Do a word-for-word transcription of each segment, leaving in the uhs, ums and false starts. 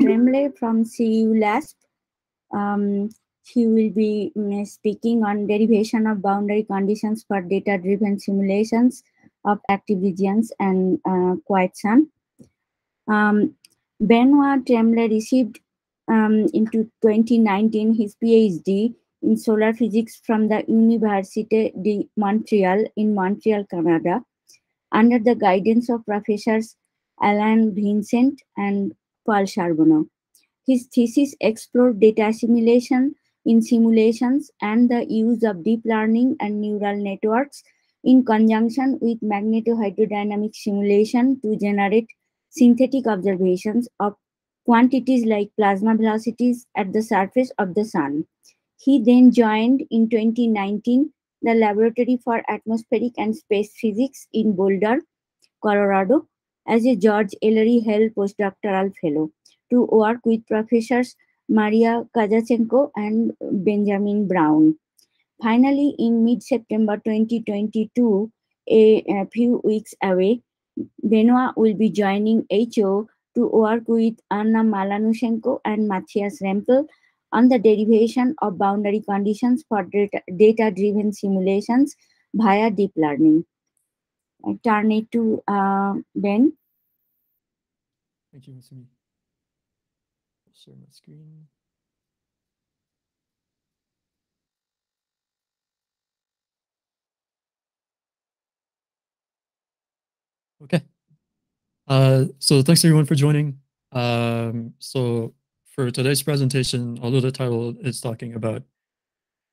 Tremblay from C U LASP. Um, he will be um, speaking on derivation of boundary conditions for data-driven simulations of active regions and uh, quiet sun. Um, Benoit Tremblay received um, into twenty nineteen his PhD in solar physics from the Université de Montreal in Montreal, Canada, under the guidance of professors Alan Vincent and Paul Charbonneau. His thesis explored data assimilation in simulations and the use of deep learning and neural networks in conjunction with magnetohydrodynamic simulation to generate synthetic observations of quantities like plasma velocities at the surface of the sun. He then joined in twenty nineteen the Laboratory for Atmospheric and Space Physics in Boulder, Colorado, as a George Ellery Hale postdoctoral fellow to work with professors Maria Kazachenko and Benjamin Brown. Finally, in mid-September twenty twenty-two, a, a few weeks away, Benoit will be joining H A O to work with Anna Malanushenko and Matthias Rempel on the derivation of boundary conditions for data, data-driven simulations via deep learning. I turn it to uh, Ben. Thank you, Masumi. Share my screen. Okay. Uh, so thanks everyone for joining. Um, so for today's presentation, although the title is talking about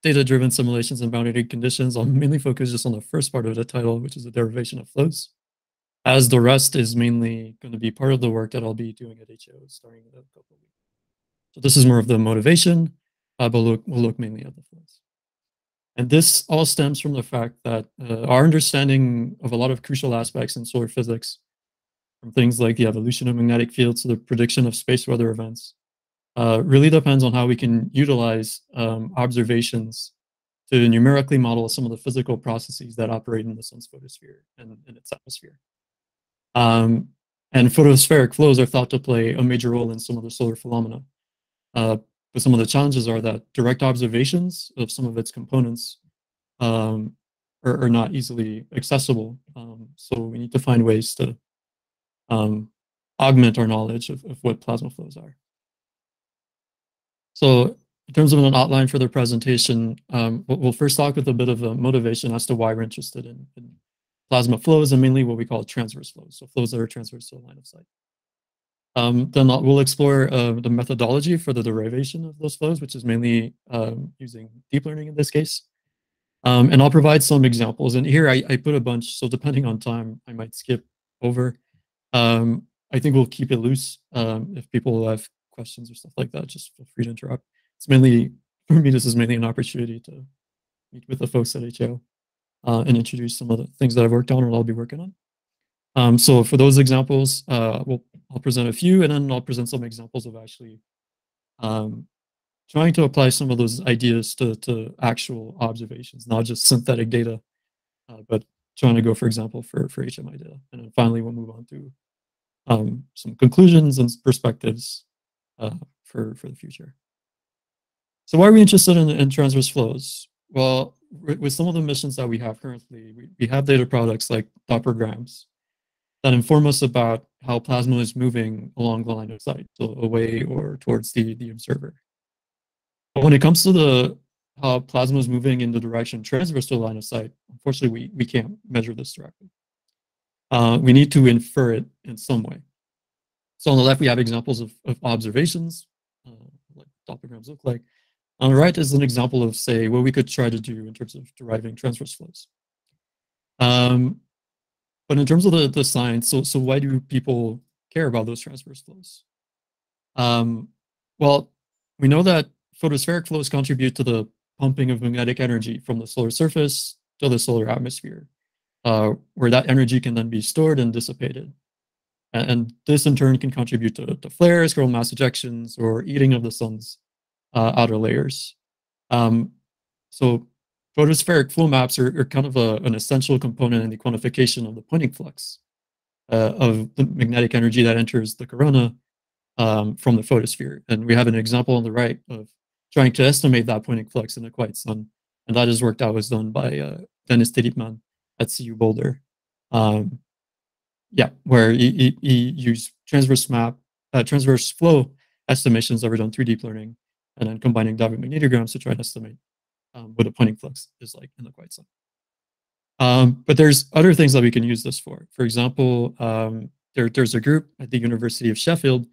data-driven simulations and boundary conditions, I'll mainly focus just on the first part of the title, which is the derivation of flows, as the rest is mainly going to be part of the work that I'll be doing at H A O starting in a couple of weeks. So this is more of the motivation, uh, but look, we'll look mainly at the flows. And this all stems from the fact that uh, our understanding of a lot of crucial aspects in solar physics, from things like the evolution of magnetic fields to the prediction of space weather events, uh, really depends on how we can utilize um, observations to numerically model some of the physical processes that operate in the sun's photosphere and in its atmosphere. Um, and photospheric flows are thought to play a major role in some of the solar phenomena. Uh, But some of the challenges are that direct observations of some of its components um, are, are not easily accessible. Um, so we need to find ways to um, augment our knowledge of, of what plasma flows are. So in terms of an outline for the presentation, um, we'll first talk with a bit of a motivation as to why we're interested in, in plasma flows, and mainly what we call transverse flows, so flows that are transverse to a line of sight. Um, then we'll explore uh, the methodology for the derivation of those flows, which is mainly um, using deep learning in this case. Um, and I'll provide some examples. And here I, I put a bunch, so depending on time, I might skip over. Um, I think we'll keep it loose. Um, if people have questions or stuff like that, just feel free to interrupt. It's mainly, for me, this is mainly an opportunity to meet with the folks at H A O uh, and introduce some of the things that I've worked on or I'll be working on. Um, so for those examples, uh, we'll, I'll present a few, and then I'll present some examples of actually um, trying to apply some of those ideas to, to actual observations, not just synthetic data, uh, but trying to go, for example, for, for H M I data. And then finally, we'll move on to um, some conclusions and perspectives uh, for, for the future. So why are we interested in, in transverse flows? Well, with some of the missions that we have currently, we, we have data products like Dopplergrams that inform us about how plasma is moving along the line of sight, so away or towards the, the observer. But when it comes to the how plasma is moving in the direction transverse to the line of sight, unfortunately, we, we can't measure this directly. Uh, we need to infer it in some way. So on the left, we have examples of, of observations, uh, like Dopplergrams look like. On the right is an example of, say, what we could try to do in terms of deriving transverse flows. Um, But in terms of the, the science, so, so why do people care about those transverse flows? Um, well, we know that photospheric flows contribute to the pumping of magnetic energy from the solar surface to the solar atmosphere, uh, where that energy can then be stored and dissipated. And, and this in turn can contribute to, to flares, coronal mass ejections, or eating of the sun's uh, outer layers. Um, so photospheric flow maps are, are kind of a, an essential component in the quantification of the Poynting flux uh, of the magnetic energy that enters the corona um, from the photosphere. And we have an example on the right of trying to estimate that Poynting flux in the quiet sun. And that is work that was done by uh, Dennis Tillichman at C U Boulder. Um, yeah, where he, he, he used transverse map, uh, transverse flow estimations that were done through deep learning, and then combining that with magnetograms to try and estimate um, what a Poynting flux is like in the quiet sun. Um, but there's other things that we can use this for. For example, um, there, there's a group at the University of Sheffield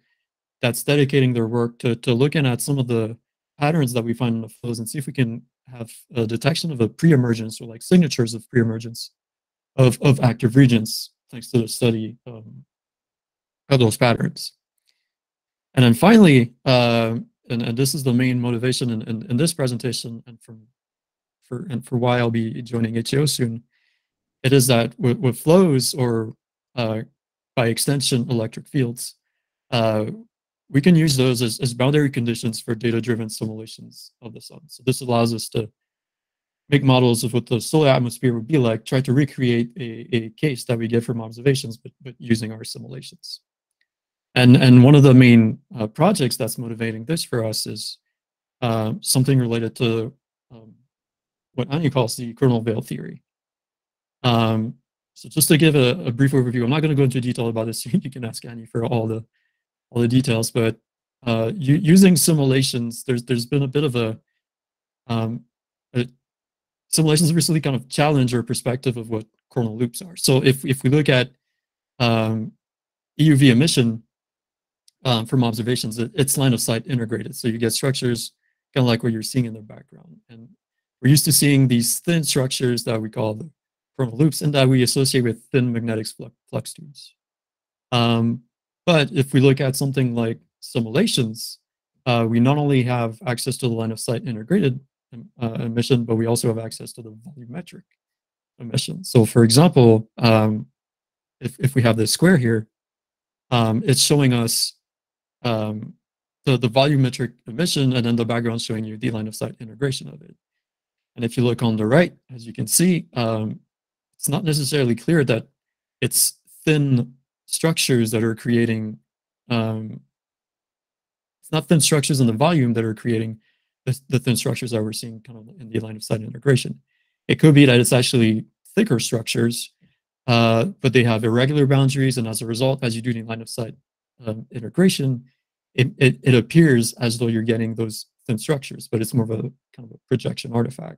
that's dedicating their work to, to looking at some of the patterns that we find in the flows and see if we can have a detection of a pre-emergence, or like signatures of pre-emergence of, of active regions, thanks to the study um, of those patterns. And then finally, uh, and, and this is the main motivation in, in, in this presentation, and from for and for why I'll be joining H A O soon, it is that with, with flows, or uh, by extension electric fields, uh, we can use those as, as boundary conditions for data-driven simulations of the sun. So this allows us to make models of what the solar atmosphere would be like, try to recreate a, a case that we get from observations, but, but using our simulations. And, and one of the main uh, projects that's motivating this for us is uh, something related to um, what Annie calls the coronal veil theory. Um, so just to give a, a brief overview, I'm not going to go into detail about this. You can ask Annie for all the all the details, but uh, you, using simulations, there's there's been a bit of a, um, a simulations recently kind of challenge or perspective of what coronal loops are. So if if we look at um, E U V emission um, from observations, it, it's line of sight integrated, so you get structures kind of like what you're seeing in the background, and we're used to seeing these thin structures that we call the coronal loops, and that we associate with thin magnetic flux tubes. Um, But if we look at something like simulations, uh, we not only have access to the line of sight integrated uh, emission, but we also have access to the volumetric emission. So for example, um, if, if we have this square here, um, it's showing us um, the, the volumetric emission, and then the background showing you the line of sight integration of it. And if you look on the right, as you can see, um, it's not necessarily clear that it's thin structures that are creating, um, it's not thin structures in the volume that are creating the, the thin structures that we're seeing kind of in the line of sight integration. It could be that it's actually thicker structures, uh, but they have irregular boundaries, and as a result, as you do the line of sight um, integration, it, it, it appears as though you're getting those thin structures, but it's more of a kind of a projection artifact.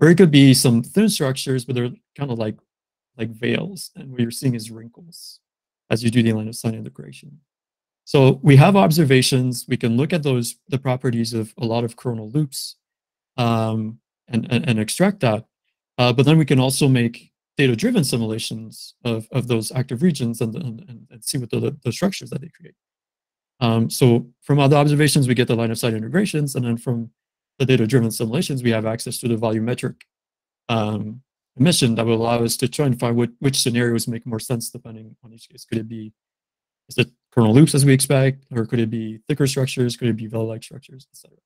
Or it could be some thin structures, but they're kind of like, like veils, and what you're seeing is wrinkles as you do the line of sight integration. So we have observations. We can look at those, the properties of a lot of coronal loops, um, and, and, and extract that. Uh, but then we can also make data-driven simulations of, of those active regions, and, and, and see what the, the structures that they create. Um, so from other observations, we get the line of sight integrations. And then from the data-driven simulations, we have access to the volumetric um, emission that will allow us to try and find what, which scenarios make more sense depending on each case. Could it be, is it coronal loops as we expect, or could it be thicker structures? Could it be veil-like structures, et cetera?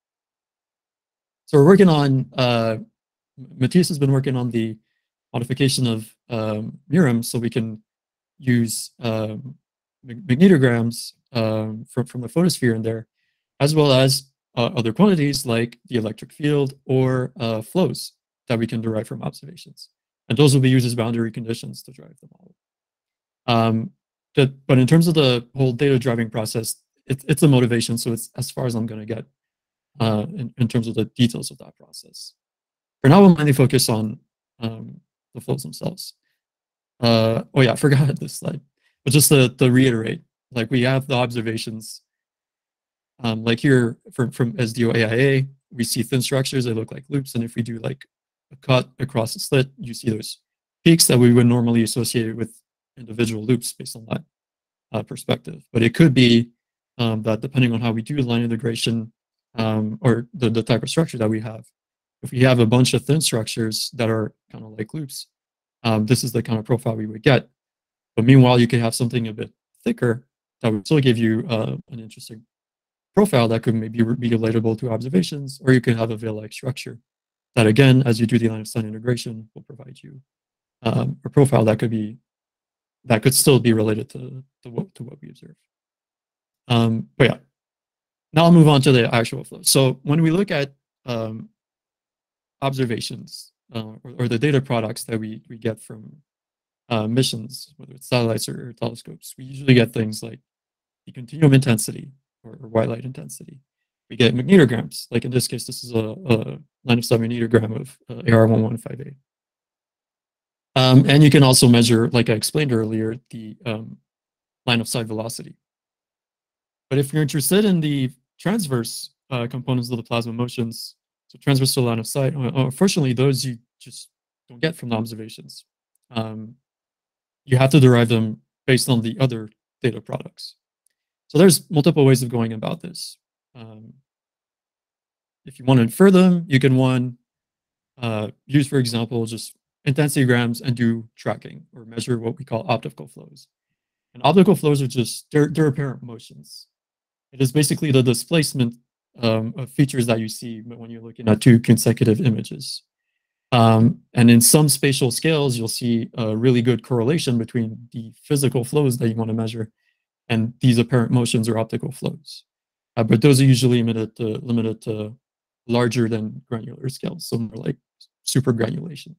So we're working on, uh, Matthias has been working on the modification of um, MIRM, so we can use um, magnetograms um, from, from the photosphere in there, as well as uh, other quantities like the electric field or uh, flows that we can derive from observations. And those will be used as boundary conditions to drive the model. Um, that, but in terms of the whole data driving process, it, it's a motivation, so it's as far as I'm going to get uh, in, in terms of the details of that process. For now, we'll mainly focus on um, the flows themselves. Uh, oh yeah, I forgot this slide. But just to, to reiterate, like we have the observations, um, like here from, from S D O A I A, we see thin structures, they look like loops, and if we do like a cut across a slit, you see those peaks that we would normally associate with individual loops based on that uh, perspective. But it could be um, that depending on how we do line integration, um, or the, the type of structure that we have, if we have a bunch of thin structures that are kind of like loops, um, this is the kind of profile we would get. But meanwhile, you could have something a bit thicker that would still give you uh, an interesting profile that could maybe be relatable to observations, or you could have a veil-like structure that, again, as you do the line of sight integration, will provide you um, a profile that could be, that could still be related to, to, what, to what we observe. Um, but yeah, now I'll move on to the actual flow. So when we look at um, observations uh, or, or the data products that we, we get from uh, missions, whether it's satellites or, or telescopes, we usually get things like the continuum intensity or, or white light intensity. We get magnetograms, like in this case, this is a, a line of sight magnetogram of uh, A R eleven fifty-eight. Um, and you can also measure, like I explained earlier, the um, line of sight velocity. But if you're interested in the transverse uh, components of the plasma motions, so transverse to line of sight, unfortunately, those you just don't get from the observations. Um, you have to derive them based on the other data products. So there's multiple ways of going about this. Um, if you want to infer them, you can one uh, use, for example, just intensity grams and do tracking or measure what we call optical flows. And optical flows are just they're, they're apparent motions. It is basically the displacement um, of features that you see when you're looking at two consecutive images. Um, and in some spatial scales, you'll see a really good correlation between the physical flows that you want to measure and these apparent motions or optical flows. Uh, but those are usually limited to, limited to larger than granular scales, so more like super granulation.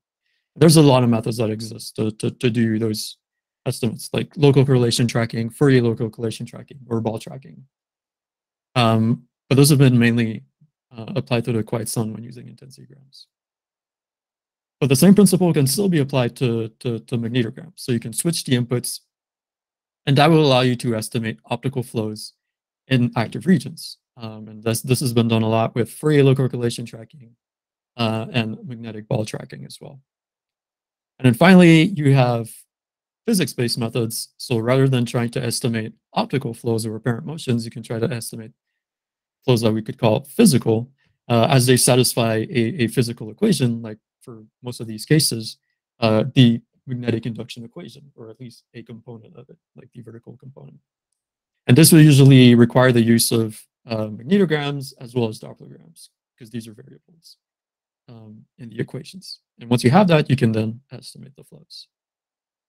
There's a lot of methods that exist to, to, to do those estimates, like local correlation tracking, Fourier local correlation tracking, or ball tracking. Um, but those have been mainly uh, applied to the quiet sun when using intensity grams. But the same principle can still be applied to, to, to magnetograms. So you can switch the inputs, and that will allow you to estimate optical flows in active regions. Um, and this, this has been done a lot with Fourier local correlation tracking uh, and magnetic ball tracking as well. And then finally, you have physics-based methods. So rather than trying to estimate optical flows or apparent motions, you can try to estimate flows that we could call physical uh, as they satisfy a, a physical equation, like for most of these cases, uh, the magnetic induction equation, or at least a component of it, like the vertical component. And this will usually require the use of uh, magnetograms as well as Dopplergrams, because these are variables um, in the equations. And once you have that, you can then estimate the flows.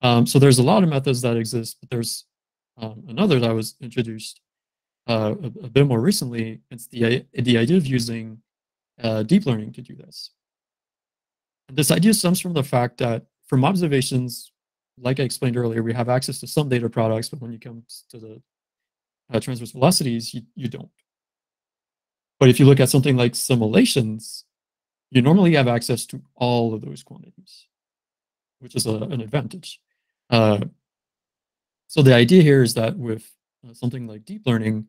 Um, so there's a lot of methods that exist, but there's um, another that was introduced uh, a, a bit more recently. It's the, the idea of using uh, deep learning to do this. And this idea stems from the fact that from observations, like I explained earlier, we have access to some data products, but when it comes to the Uh, transverse velocities, you, you don't. But if you look at something like simulations, you normally have access to all of those quantities, which is a, an advantage. Uh, so the idea here is that with uh, something like deep learning,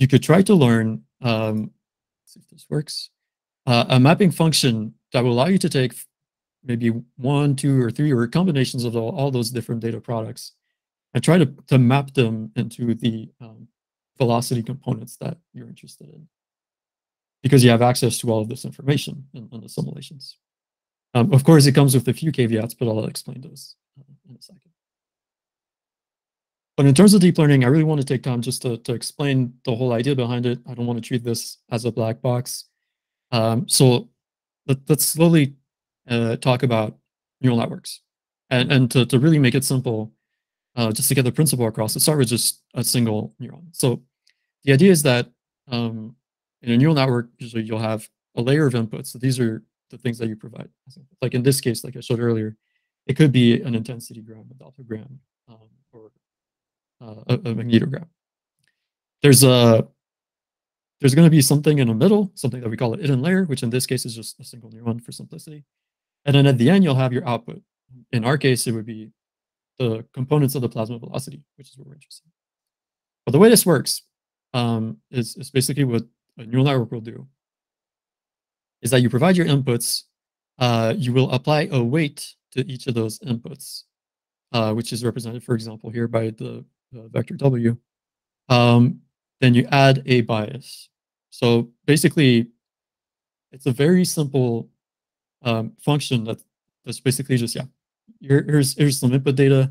you could try to learn, um, let's see if this works, uh, a mapping function that will allow you to take maybe one, two, or three, or combinations of all, all those different data products and try to, to map them into the um, velocity components that you're interested in, because you have access to all of this information in, in the simulations. Um, of course, it comes with a few caveats, but I'll explain those in a second. But in terms of deep learning, I really want to take time just to, to explain the whole idea behind it. I don't want to treat this as a black box. Um, so let, let's slowly uh, talk about neural networks. And, and to, to really make it simple, Uh, just to get the principle across, let's start with just a single neuron. So the idea is that um, in a neural network, usually you'll have a layer of inputs. So these are the things that you provide. Like in this case, like I showed earlier, it could be an intensity gram, a Dopplergram, um, or uh, a, a magnetogram. There's a there's going to be something in the middle, something that we call a hidden layer, which in this case is just a single neuron for simplicity. And then at the end, you'll have your output. In our case, it would be the components of the plasma velocity, which is what we're interested in. But the way this works um, is, is basically what a neural network will do, is that you provide your inputs, uh, you will apply a weight to each of those inputs, uh, which is represented, for example, here by the, the vector W. Um, then you add a bias. So basically, it's a very simple um, function that, that's basically just, yeah, Here's, here's some input data,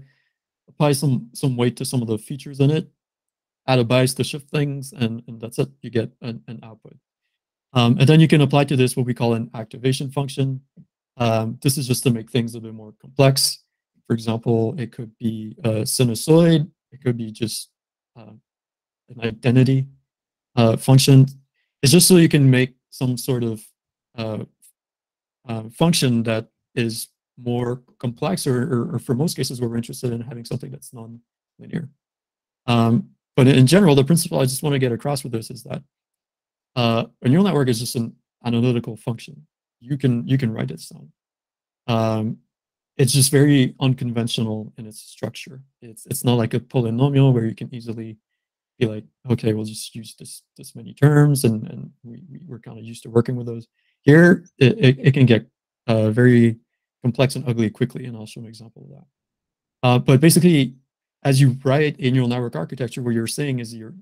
apply some, some weight to some of the features in it, add a bias to shift things, and, and that's it. You get an, an output. Um, and then you can apply to this what we call an activation function. Um, this is just to make things a bit more complex. For example, it could be a sinusoid. It could be just uh, an identity uh, function. It's just so you can make some sort of uh, uh, function that is more complex, or, or, or for most cases where we're interested in having something that's non-linear. Um, but in general, the principle I just want to get across with this is that uh, a neural network is just an analytical function. You can you can write it down. Um, it's just very unconventional in its structure. It's it's not like a polynomial where you can easily be like, okay, we'll just use this this many terms, and and we, we're kind of used to working with those. Here, it it, it can get uh, very complex and ugly quickly, and I'll show an example of that. Uh, but basically, as you write a neural network architecture, what you're saying is you're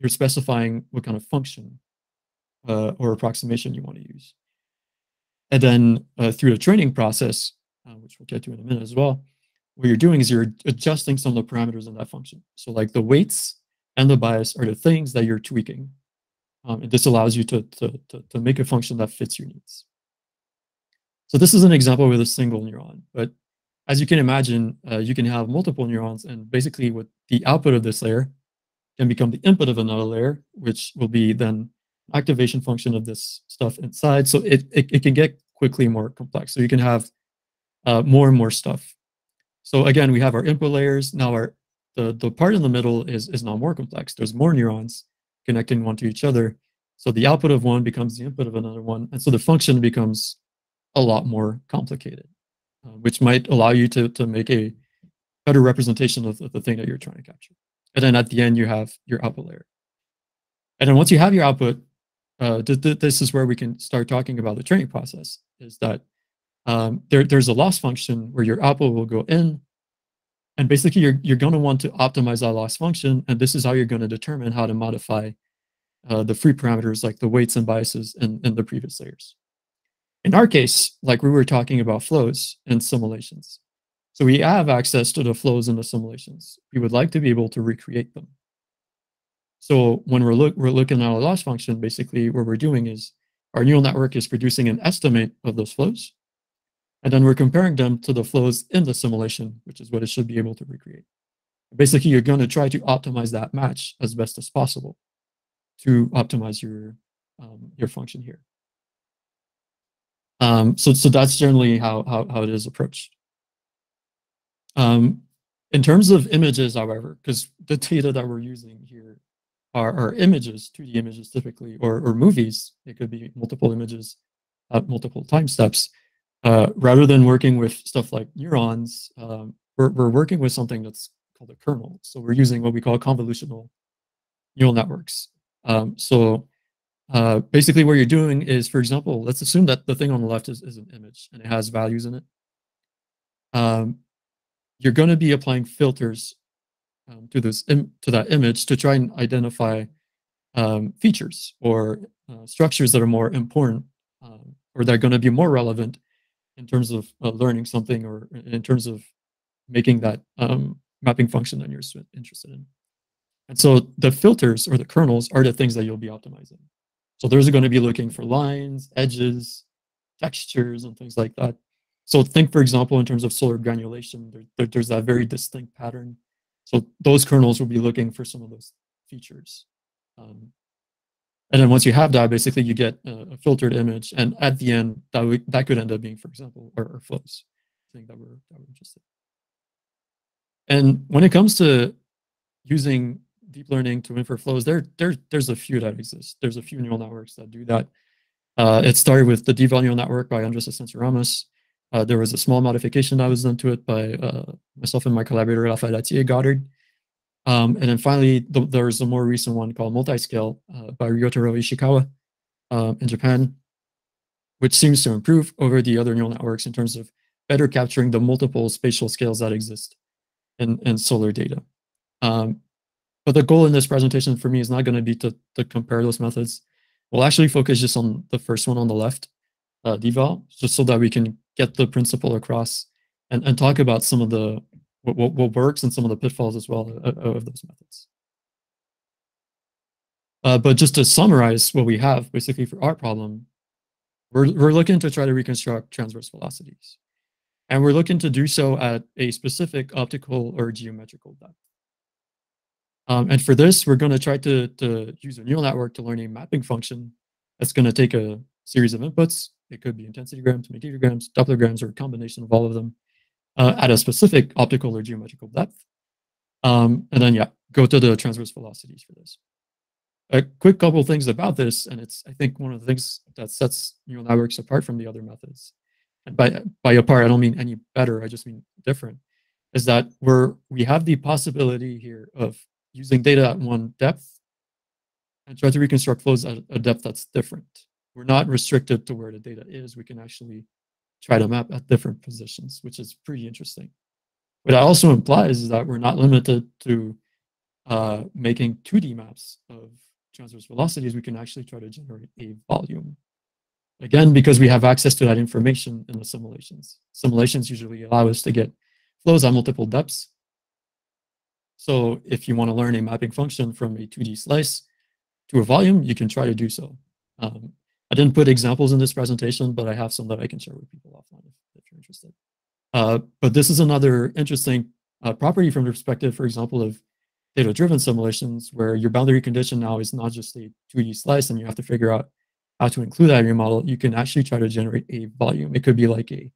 you're specifying what kind of function uh, or approximation you want to use, and then uh, through the training process, uh, which we'll get to in a minute as well, what you're doing is you're adjusting some of the parameters in that function. So like the weights and the bias are the things that you're tweaking, um, and this allows you to to, to to make a function that fits your needs. So this is an example with a single neuron, but as you can imagine, uh, you can have multiple neurons, and basically what the output of this layer can become the input of another layer, which will be then activation function of this stuff inside. So it, it, it can get quickly more complex. So you can have uh, more and more stuff. So again, we have our input layers. Now our the, the part in the middle is, is now more complex. There's more neurons connecting one to each other. So the output of one becomes the input of another one. And so the function becomes a lot more complicated, uh, which might allow you to, to make a better representation of, of the thing that you're trying to capture. And then at the end, you have your output layer. And then once you have your output, uh, th th this is where we can start talking about the training process, is that um, there, there's a loss function where your output will go in, and basically you're, you're gonna want to optimize that loss function, and this is how you're gonna determine how to modify uh, the free parameters like the weights and biases in, in the previous layers. In our case, like we were talking about flows and simulations. So we have access to the flows and the simulations. We would like to be able to recreate them. So when we're, look, we're looking at a loss function, basically what we're doing is our neural network is producing an estimate of those flows, and then we're comparing them to the flows in the simulation, which is what it should be able to recreate. Basically, you're going to try to optimize that match as best as possible to optimize your, um, your function here. Um, so, so that's generally how, how, how it is approached. Um, in terms of images, however, because the data that we're using here are, are images, two D images typically, or, or movies. It could be multiple images at multiple time steps. Uh, rather than working with stuff like neurons, um, we're, we're working with something that's called a kernel. So we're using what we call convolutional neural networks. Um, so Uh, basically what you're doing is, for example, let's assume that the thing on the left is, is an image and it has values in it. Um, you're going to be applying filters um, to this im to that image to try and identify um, features or uh, structures that are more important um, or that are going to be more relevant in terms of uh, learning something or in terms of making that um, mapping function that you're interested in. And so the filters or the kernels are the things that you'll be optimizing. So there's going to be looking for lines, edges, textures, and things like that. So think, for example, in terms of solar granulation, there, there, there's that very distinct pattern. So those kernels will be looking for some of those features. Um, and then once you have that, basically you get a, a filtered image. And at the end, that, we, that could end up being, for example, or, or flows, I think that we're, that we're interested in. And when it comes to using deep learning to infer flows, there, there, there's a few that exist. There's a few neural networks that do that. Uh, it started with the Deval neural network by Andres Asensio-Ramos. Uh, there was a small modification that was done to it by uh, myself and my collaborator, Rafael Atier-Goddard. Um, and then finally, th there's a more recent one called Multiscale uh, by Ryotaro Ishikawa um, in Japan, which seems to improve over the other neural networks in terms of better capturing the multiple spatial scales that exist in, in solar data. Um, But the goal in this presentation for me is not going to be to, to compare those methods. We'll actually focus just on the first one on the left, uh, Deval, just so that we can get the principle across and, and talk about some of the what, what works and some of the pitfalls as well of, of those methods. Uh, but just to summarize what we have, basically for our problem, we're, we're looking to try to reconstruct transverse velocities. And we're looking to do so at a specific optical or geometrical depth. Um, and for this, we're going to try to, to use a neural network to learn a mapping function that's going to take a series of inputs. It could be intensity grams, magnetohydrograms, Dopplergrams, or a combination of all of them uh, at a specific optical or geometrical depth. Um, and then, yeah, go to the transverse velocities for this. A quick couple of things about this, and it's, I think, one of the things that sets neural networks apart from the other methods. And by, by apart, I don't mean any better, I just mean different, is that we're, we have the possibility here of using data at one depth and try to reconstruct flows at a depth that's different. We're not restricted to where the data is. We can actually try to map at different positions, which is pretty interesting. What that also implies is that we're not limited to uh, making two D maps of transverse velocities. We can actually try to generate a volume. Again, because we have access to that information in the simulations. Simulations usually allow us to get flows at multiple depths. So if you want to learn a mapping function from a two D slice to a volume, you can try to do so. Um, I didn't put examples in this presentation, but I have some that I can share with people offline if, if you're interested. Uh, but this is another interesting uh, property from the perspective, for example, of data-driven simulations, where your boundary condition now is not just a two D slice and you have to figure out how to include that in your model. You can actually try to generate a volume. It could be like a,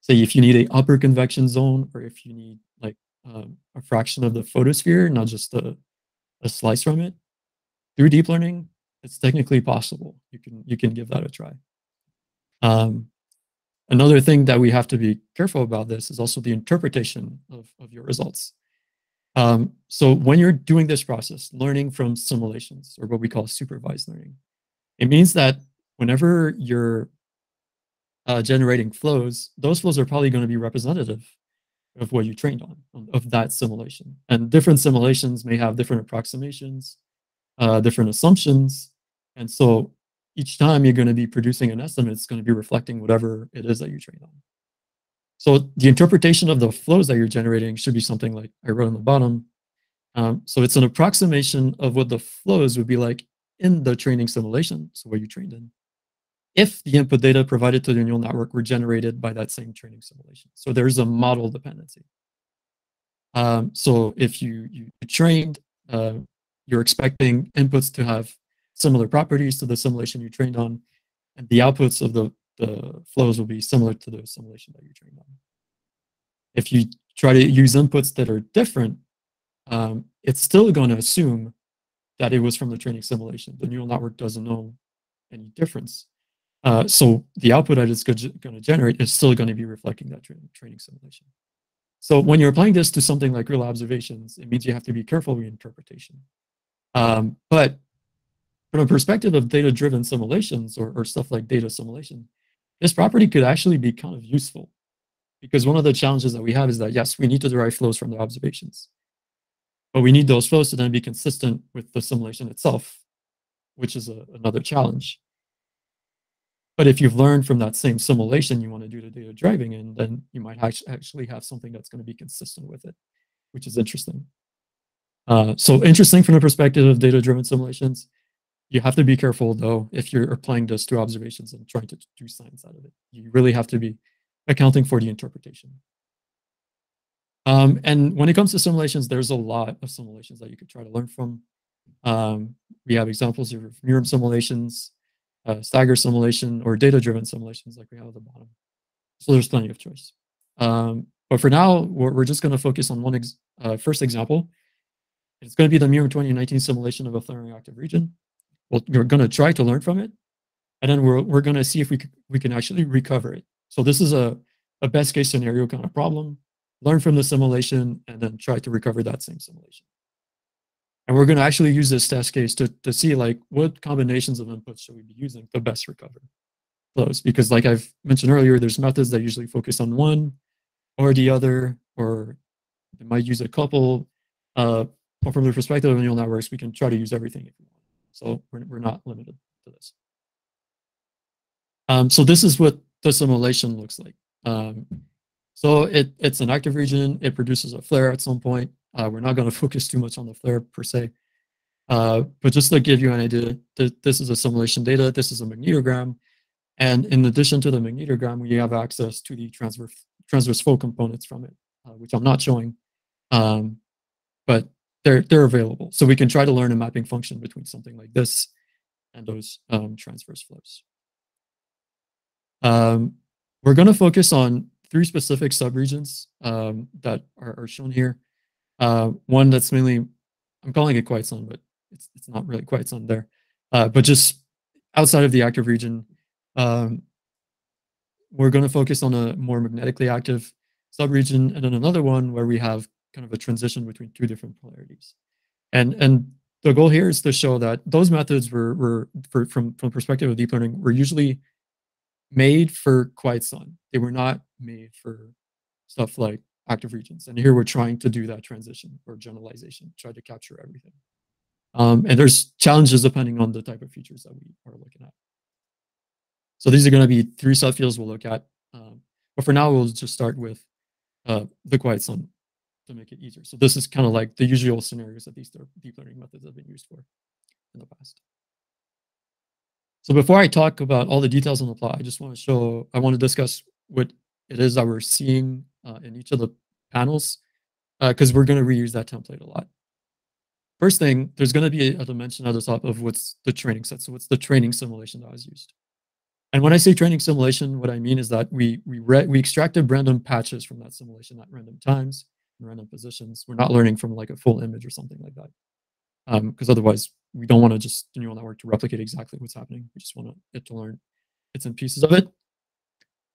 say, if you need a upper convection zone, or if you need like um, a fraction of the photosphere, not just a, a slice from it. Through deep learning, it's technically possible. You can you can give that a try. Um, another thing that we have to be careful about this is also the interpretation of, of your results. Um, so when you're doing this process, learning from simulations, or what we call supervised learning, it means that whenever you're uh, generating flows, those flows are probably going to be representative of what you trained on, of that simulation. And different simulations may have different approximations, uh, different assumptions. And so each time you're going to be producing an estimate, it's going to be reflecting whatever it is that you trained on. So the interpretation of the flows that you're generating should be something like I wrote on the bottom. Um, so it's an approximation of what the flows would be like in the training simulation, so what you trained in, if the input data provided to the neural network were generated by that same training simulation. So there's a model dependency. Um, so if you, you trained, uh, you're expecting inputs to have similar properties to the simulation you trained on, and the outputs of the, the flows will be similar to the simulation that you trained on. If you try to use inputs that are different, um, it's still going to assume that it was from the training simulation. The neural network doesn't know any difference. Uh, so the output that it's going to generate is still going to be reflecting that tra training simulation. So when you're applying this to something like real observations, it means you have to be careful with interpretation. Um, but from a perspective of data-driven simulations or, or stuff like data simulation, this property could actually be kind of useful, because one of the challenges that we have is that, yes, we need to derive flows from the observations, but we need those flows to then be consistent with the simulation itself, which is a, another challenge. But if you've learned from that same simulation you want to do the data driving in, then you might actually have something that's going to be consistent with it, which is interesting. Uh, so interesting from the perspective of data-driven simulations. You have to be careful, though, if you're applying this to observations and trying to do science out of it. You really have to be accounting for the interpretation. Um, and when it comes to simulations, there's a lot of simulations that you could try to learn from. Um, we have examples of MIRM simulations, uh, stagger simulation, or data-driven simulations like we have at the bottom. So there's plenty of choice. Um, but for now, we're, we're just going to focus on one ex uh, first example. It's going to be the MIRM twenty nineteen simulation of a flaring active region. We'll, we're going to try to learn from it, and then we're, we're going to see if we, we can actually recover it. So this is a, a best-case scenario kind of problem. Learn from the simulation, and then try to recover that same simulation. And we're going to actually use this test case to, to see like what combinations of inputs should we be using to best recover flows. Because like I've mentioned earlier, there's methods that usually focus on one or the other, or they might use a couple. Uh, but from the perspective of neural networks, we can try to use everything if we want. So we're, we're not limited to this. Um, so this is what the simulation looks like. Um, So it, it's an active region. It produces a flare at some point. Uh, we're not going to focus too much on the flare per se. Uh, but just to give you an idea, th this is a simulation data. This is a magnetogram. And in addition to the magnetogram, we have access to the transverse, transverse flow components from it, uh, which I'm not showing. Um, but they're, they're available. So we can try to learn a mapping function between something like this and those um, transverse flows. Um, we're going to focus on three specific subregions um, that are, are shown here. Uh, one that's mainly, I'm calling it quiet sun, but it's, it's not really quiet sun there. Uh, but just outside of the active region, um, we're going to focus on a more magnetically active subregion, and then another one where we have kind of a transition between two different polarities. And and the goal here is to show that those methods were, were for, from from the perspective of deep learning, were usually made for quiet sun. They were not made for stuff like active regions. And here we're trying to do that transition or generalization, try to capture everything. Um, and there's challenges depending on the type of features that we are looking at. So these are going to be three subfields we'll look at. Um, but for now, we'll just start with uh, the quiet sun to make it easier. So this is kind of like the usual scenarios that these deep learning methods have been used for in the past. So before I talk about all the details on the plot, I just want to show, I want to discuss what it is that we're seeing uh, in each of the panels, because uh, we're going to reuse that template a lot. First thing, there's going to be a dimension at the top of what's the training set. So what's the training simulation that was used? And when I say training simulation, what I mean is that we we, re we extracted random patches from that simulation at random times and random positions. We're not learning from like a full image or something like that, because um, otherwise we don't want to just the neural network to replicate exactly what's happening. We just want it to learn bits and pieces of it.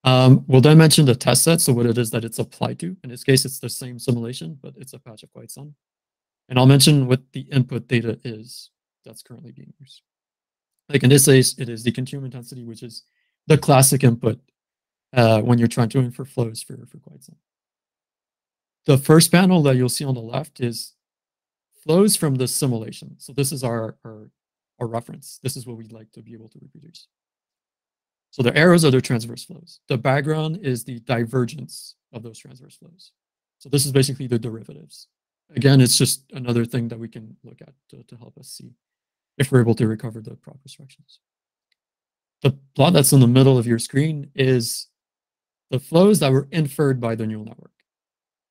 Um, we'll then mention the test set, so what it is that it's applied to. In this case, it's the same simulation, but it's a patch of quiet sun. And I'll mention what the input data is that's currently being used. Like in this case, it is the continuum intensity, which is the classic input uh, when you're trying to infer flows for, for quiet sun. The first panel that you'll see on the left is flows from the simulation. So this is our, our, our reference. This is what we'd like to be able to reproduce. So the arrows are the transverse flows. The background is the divergence of those transverse flows. So this is basically the derivatives. Again, it's just another thing that we can look at to, to help us see if we're able to recover the proper structures. The plot that's in the middle of your screen is the flows that were inferred by the neural network.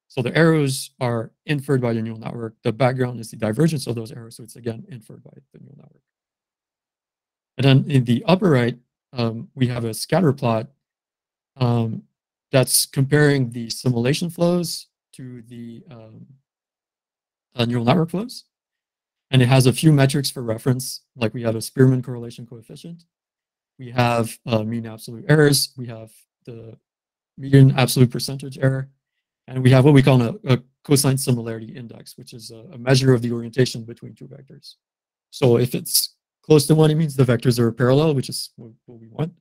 So the arrows are inferred by the neural network. The background is the divergence of those arrows. So it's again inferred by the neural network. And then in the upper right, um, we have a scatter plot um, that's comparing the simulation flows to the um, uh, neural network flows. And it has a few metrics for reference, like we have a Spearman correlation coefficient, we have uh, mean absolute errors, we have the median absolute percentage error, and we have what we call a, a cosine similarity index, which is a, a measure of the orientation between two vectors. So if it's close to one, it means the vectors are parallel, which is what, what we want.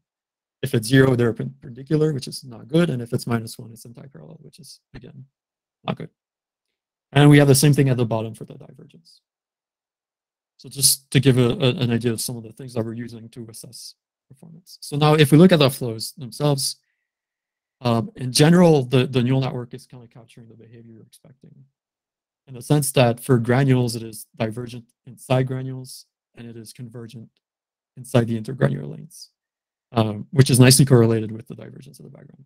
If it's zero, they're perpendicular, which is not good. And if it's minus one, it's anti-parallel, which is, again, not good. And we have the same thing at the bottom for the divergence. So just to give a, a, an idea of some of the things that we're using to assess performance. So now if we look at the flows themselves, um, in general, the, the neural network is kind of capturing the behavior you're expecting. In the sense that for granules, it is divergent inside granules, and it is convergent inside the intergranular lanes, um, which is nicely correlated with the divergence of the background.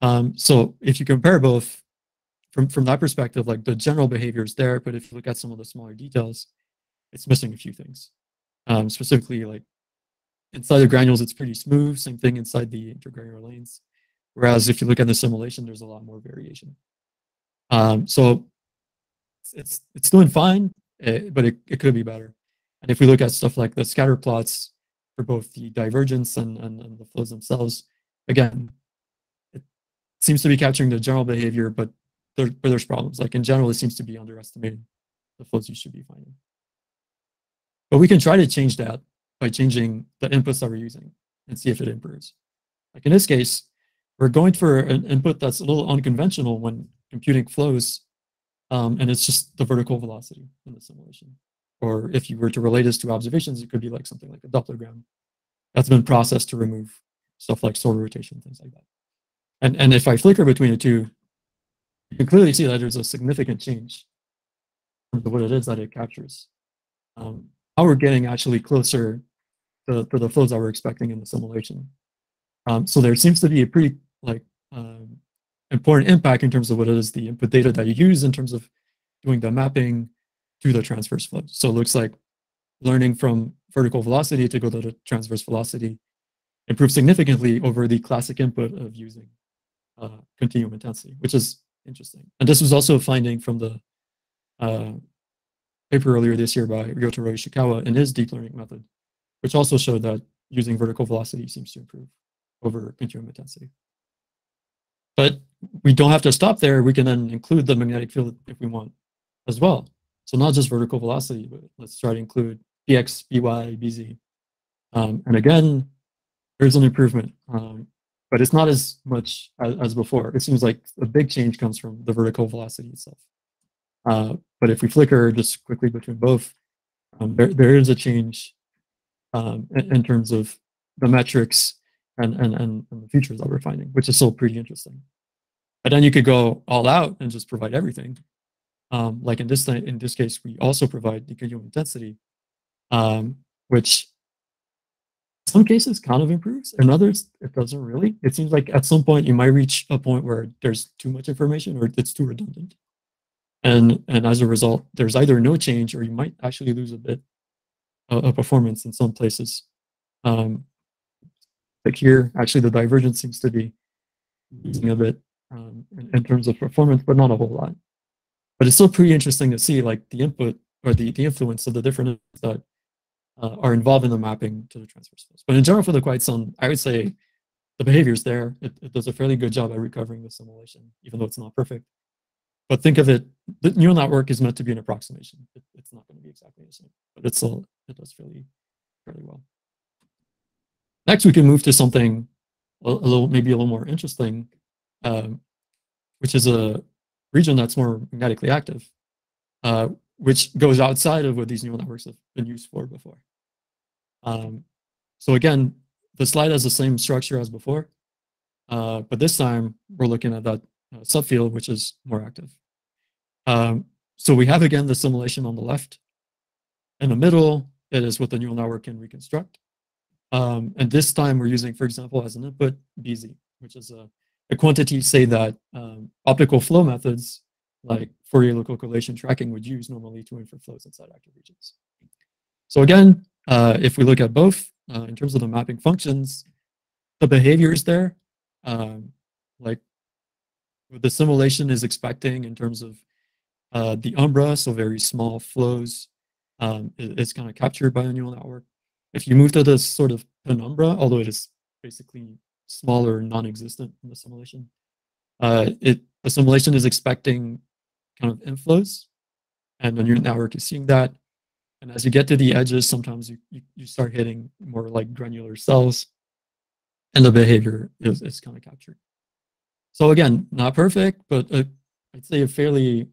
Um, so if you compare both, from, from that perspective, like the general behavior is there, but if you look at some of the smaller details, it's missing a few things. Um, specifically, like inside the granules, it's pretty smooth. Same thing inside the intergranular lanes. Whereas if you look at the simulation, there's a lot more variation. Um, so it's it's doing fine, but it, it could be better. And if we look at stuff like the scatter plots for both the divergence and, and, and the flows themselves, again, it seems to be capturing the general behavior, but there, but there's problems. Like in general, it seems to be underestimating the flows you should be finding. But we can try to change that by changing the inputs that we're using and see if it improves. Like in this case, we're going for an input that's a little unconventional when computing flows, um, and it's just the vertical velocity in the simulation. Or if you were to relate this to observations, it could be like something like a Dopplergram that's been processed to remove stuff like solar rotation, things like that. And, and if I flicker between the two, you can clearly see that there's a significant change in what it is that it captures. Um, How we're getting actually closer to, to the flows that we're expecting in the simulation. Um, so there seems to be a pretty like um, important impact in terms of what it is the input data that you use in terms of doing the mapping to the transverse flows. So it looks like learning from vertical velocity to go to the transverse velocity improved significantly over the classic input of using uh, continuum intensity, which is interesting. And this was also a finding from the uh, paper earlier this year by Ryotaro Ishikawa in his deep learning method, which also showed that using vertical velocity seems to improve over continuum intensity. But we don't have to stop there. We can then include the magnetic field if we want as well. So not just vertical velocity, but let's try to include B X, B Y, B Z. Um, and again, there's an improvement, um, but it's not as much as, as before. It seems like a big change comes from the vertical velocity itself. Uh, but if we flicker just quickly between both, um, there, there is a change um, in, in terms of the metrics and, and, and the features that we're finding, which is still pretty interesting. But then you could go all out and just provide everything. Um, like in this, in this case, we also provide the continuum intensity, um, which in some cases kind of improves. In others, it doesn't really. It seems like at some point you might reach a point where there's too much information or it's too redundant. And, and as a result, there's either no change or you might actually lose a bit of, of performance in some places. Um, like here, actually, the divergence seems to be losing a bit um, in, in terms of performance, but not a whole lot. But it's still pretty interesting to see like the input or the, the influence of the different that uh, are involved in the mapping to the transverse flows. But in general for the quiet sun, I would say the behavior is there. It, it does a fairly good job at recovering the simulation, even though it's not perfect. But think of it, the neural network is meant to be an approximation. It, it's not going to be exactly the same, but it's still, it does fairly, fairly well. Next, we can move to something a, a little, maybe a little more interesting, um, which is a region that's more magnetically active, uh, which goes outside of what these neural networks have been used for before. Um, so again, the slide has the same structure as before, uh, but this time we're looking at that uh, subfield, which is more active. Um, so we have, again, the simulation on the left. In the middle, it is what the neural network can reconstruct. Um, and this time we're using, for example, as an input, B Z, which is a The quantities say that um, optical flow methods like Fourier local correlation tracking would use normally to infer flows inside active regions. So again, uh, if we look at both uh, in terms of the mapping functions, the behavior is there, um, like the simulation is expecting in terms of uh, the umbra, so very small flows, um, it's kind of captured by a neural network. If you move to this sort of penumbra, although it is basically smaller, non-existent in the simulation. Uh, it, the simulation is expecting kind of inflows, and the neural network is seeing that. And as you get to the edges, sometimes you, you, you start hitting more like granular cells, and the behavior is, is kind of captured. So again, not perfect, but a, I'd say a fairly,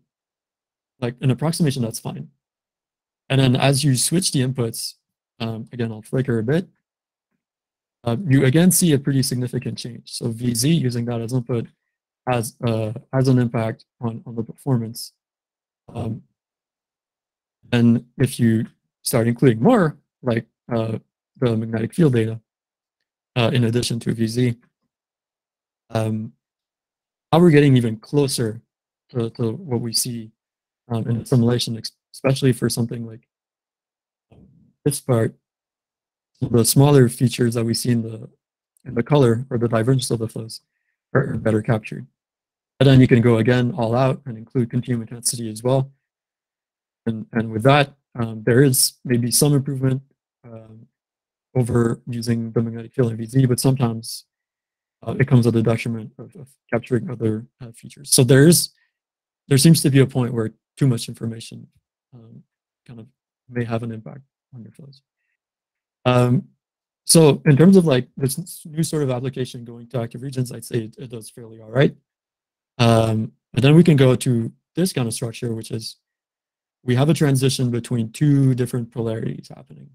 like an approximation that's fine. And then as you switch the inputs, um, again, I'll flicker a bit, Uh, you again see a pretty significant change. So V Z, using that as input, has, uh, has an impact on, on the performance. Um, and if you start including more, like uh, the magnetic field data, uh, in addition to V Z, um, now we're getting even closer to, to what we see um, in the simulation, especially for something like this part. The smaller features that we see in the in the color or the divergence of the flows are better captured. And then you can go again all out and include continuum intensity as well. And and with that, um, there is maybe some improvement um, over using the magnetic field in V Z, but sometimes uh, it comes at the detriment of, of capturing other uh, features. So there is there seems to be a point where too much information um, kind of may have an impact on your flows. Um, so in terms of like this new sort of application going to active regions, I'd say it, it does fairly all right. Um, and then we can go to this kind of structure, which is we have a transition between two different polarities happening.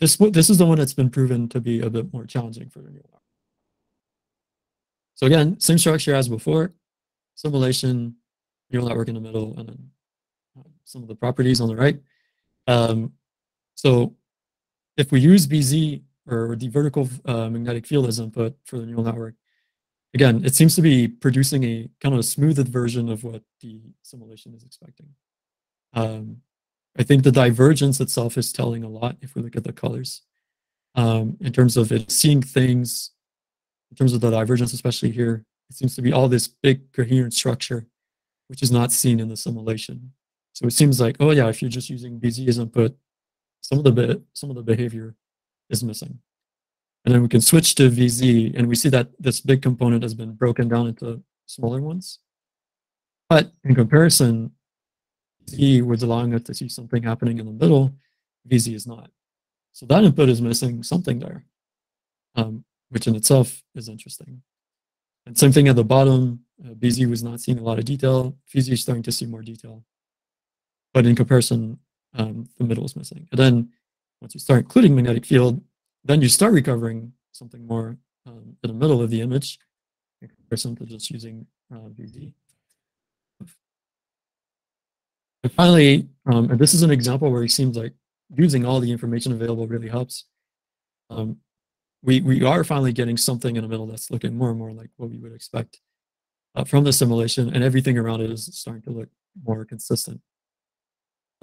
This, this is the one that's been proven to be a bit more challenging for the neural network. So again, same structure as before, simulation, neural network in the middle, and then some of the properties on the right. Um, so if we use B Z or the vertical uh, magnetic field as input for the neural network, again, it seems to be producing a kind of a smoothed version of what the simulation is expecting. Um, I think the divergence itself is telling a lot if we look at the colors. Um, in terms of it seeing things, in terms of the divergence, especially here, it seems to be all this big coherent structure, which is not seen in the simulation. So it seems like, oh yeah, if you're just using B Z as input, some of the bit, some of the behavior is missing. And then we can switch to V Z, and we see that this big component has been broken down into smaller ones. But in comparison, V Z was allowing us to see something happening in the middle, V Z is not. So that input is missing something there, um, which in itself is interesting. And same thing at the bottom, uh, B Z was not seeing a lot of detail, V Z is starting to see more detail. But in comparison, um, the middle is missing. And then once you start including magnetic field, then you start recovering something more um, in the middle of the image in comparison to just using uh, V Z. And finally, um, and this is an example where it seems like using all the information available really helps. Um, we, we are finally getting something in the middle that's looking more and more like what we would expect uh, from the simulation, and everything around it is starting to look more consistent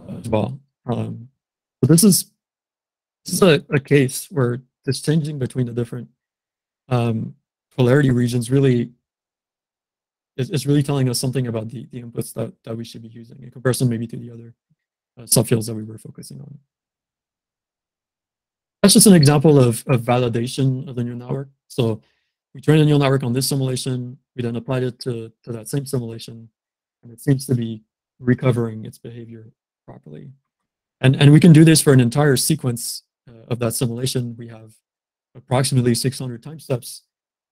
uh, as well. Um, so this is This is a, a case where this changing between the different um, polarity regions really is, is really telling us something about the, the inputs that, that we should be using in comparison maybe to the other uh, subfields that we were focusing on. That's just an example of, of validation of the neural network. So we trained a neural network on this simulation, we then applied it to, to that same simulation, and it seems to be recovering its behavior properly. And, and we can do this for an entire sequence of that simulation. We have approximately six hundred time steps,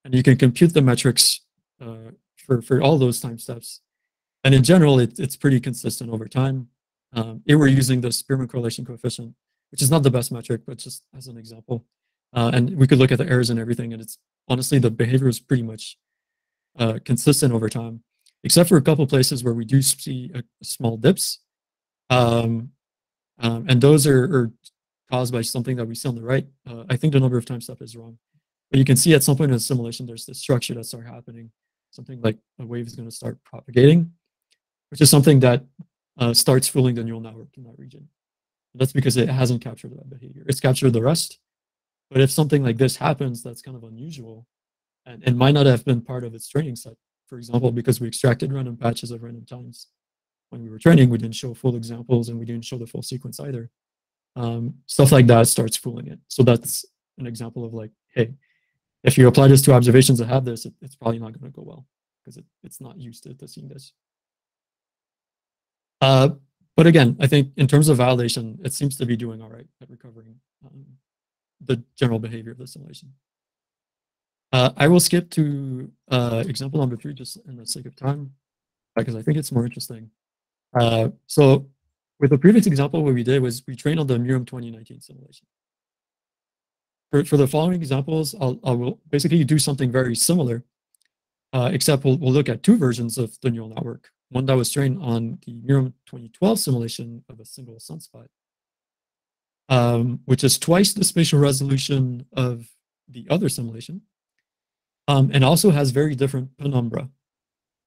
and you can compute the metrics uh, for, for all those time steps. And in general, it, it's pretty consistent over time. Um, here we're using the Spearman correlation coefficient, which is not the best metric, but just as an example. Uh, and we could look at the errors and everything, and it's honestly, the behavior is pretty much uh, consistent over time, except for a couple places where we do see a, small dips. Um, Um, and those are, are caused by something that we see on the right. Uh, I think the number of time step is wrong. But you can see at some point in the simulation, there's this structure that starts happening. Something like a wave is going to start propagating, which is something that uh, starts fooling the neural network in that region. And that's because it hasn't captured that behavior. It's captured the rest. But if something like this happens, that's kind of unusual and, and might not have been part of its training set, for example, because we extracted random patches of random times. When we were training, we didn't show full examples and we didn't show the full sequence either. Um, stuff like that starts fooling it. So that's an example of like, hey, if you apply this to observations that have this, it, it's probably not going to go well because it, it's not used to, to seeing this. Uh, but again, I think in terms of validation, it seems to be doing all right at recovering um, the general behavior of the simulation. Uh, I will skip to uh, example number three just in the sake of time because I think it's more interesting. Uh, so with the previous example, what we did was we trained on the MURaM twenty nineteen simulation. For, for the following examples, I'll, I will basically do something very similar, uh, except we'll, we'll look at two versions of the neural network. One that was trained on the MURaM twenty twelve simulation of a single sunspot, um, which is twice the spatial resolution of the other simulation, um, and also has very different penumbra.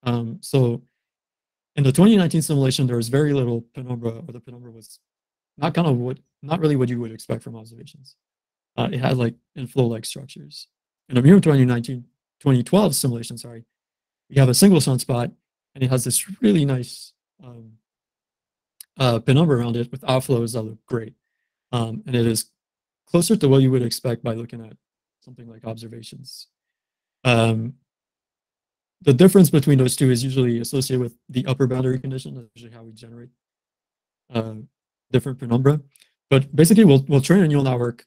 Um, so in the twenty nineteen simulation, there was very little penumbra, or the penumbra was not kind of what, not really what you would expect from observations. Uh, it had like inflow-like structures. In the MURaM twenty nineteen, twenty twelve simulation, sorry, we have a single sunspot, and it has this really nice um, uh, penumbra around it with outflows that look great, um, and it is closer to what you would expect by looking at something like observations. Um, The difference between those two is usually associated with the upper boundary condition. That's usually how we generate uh, different penumbra. But basically, we'll, we'll train a neural network,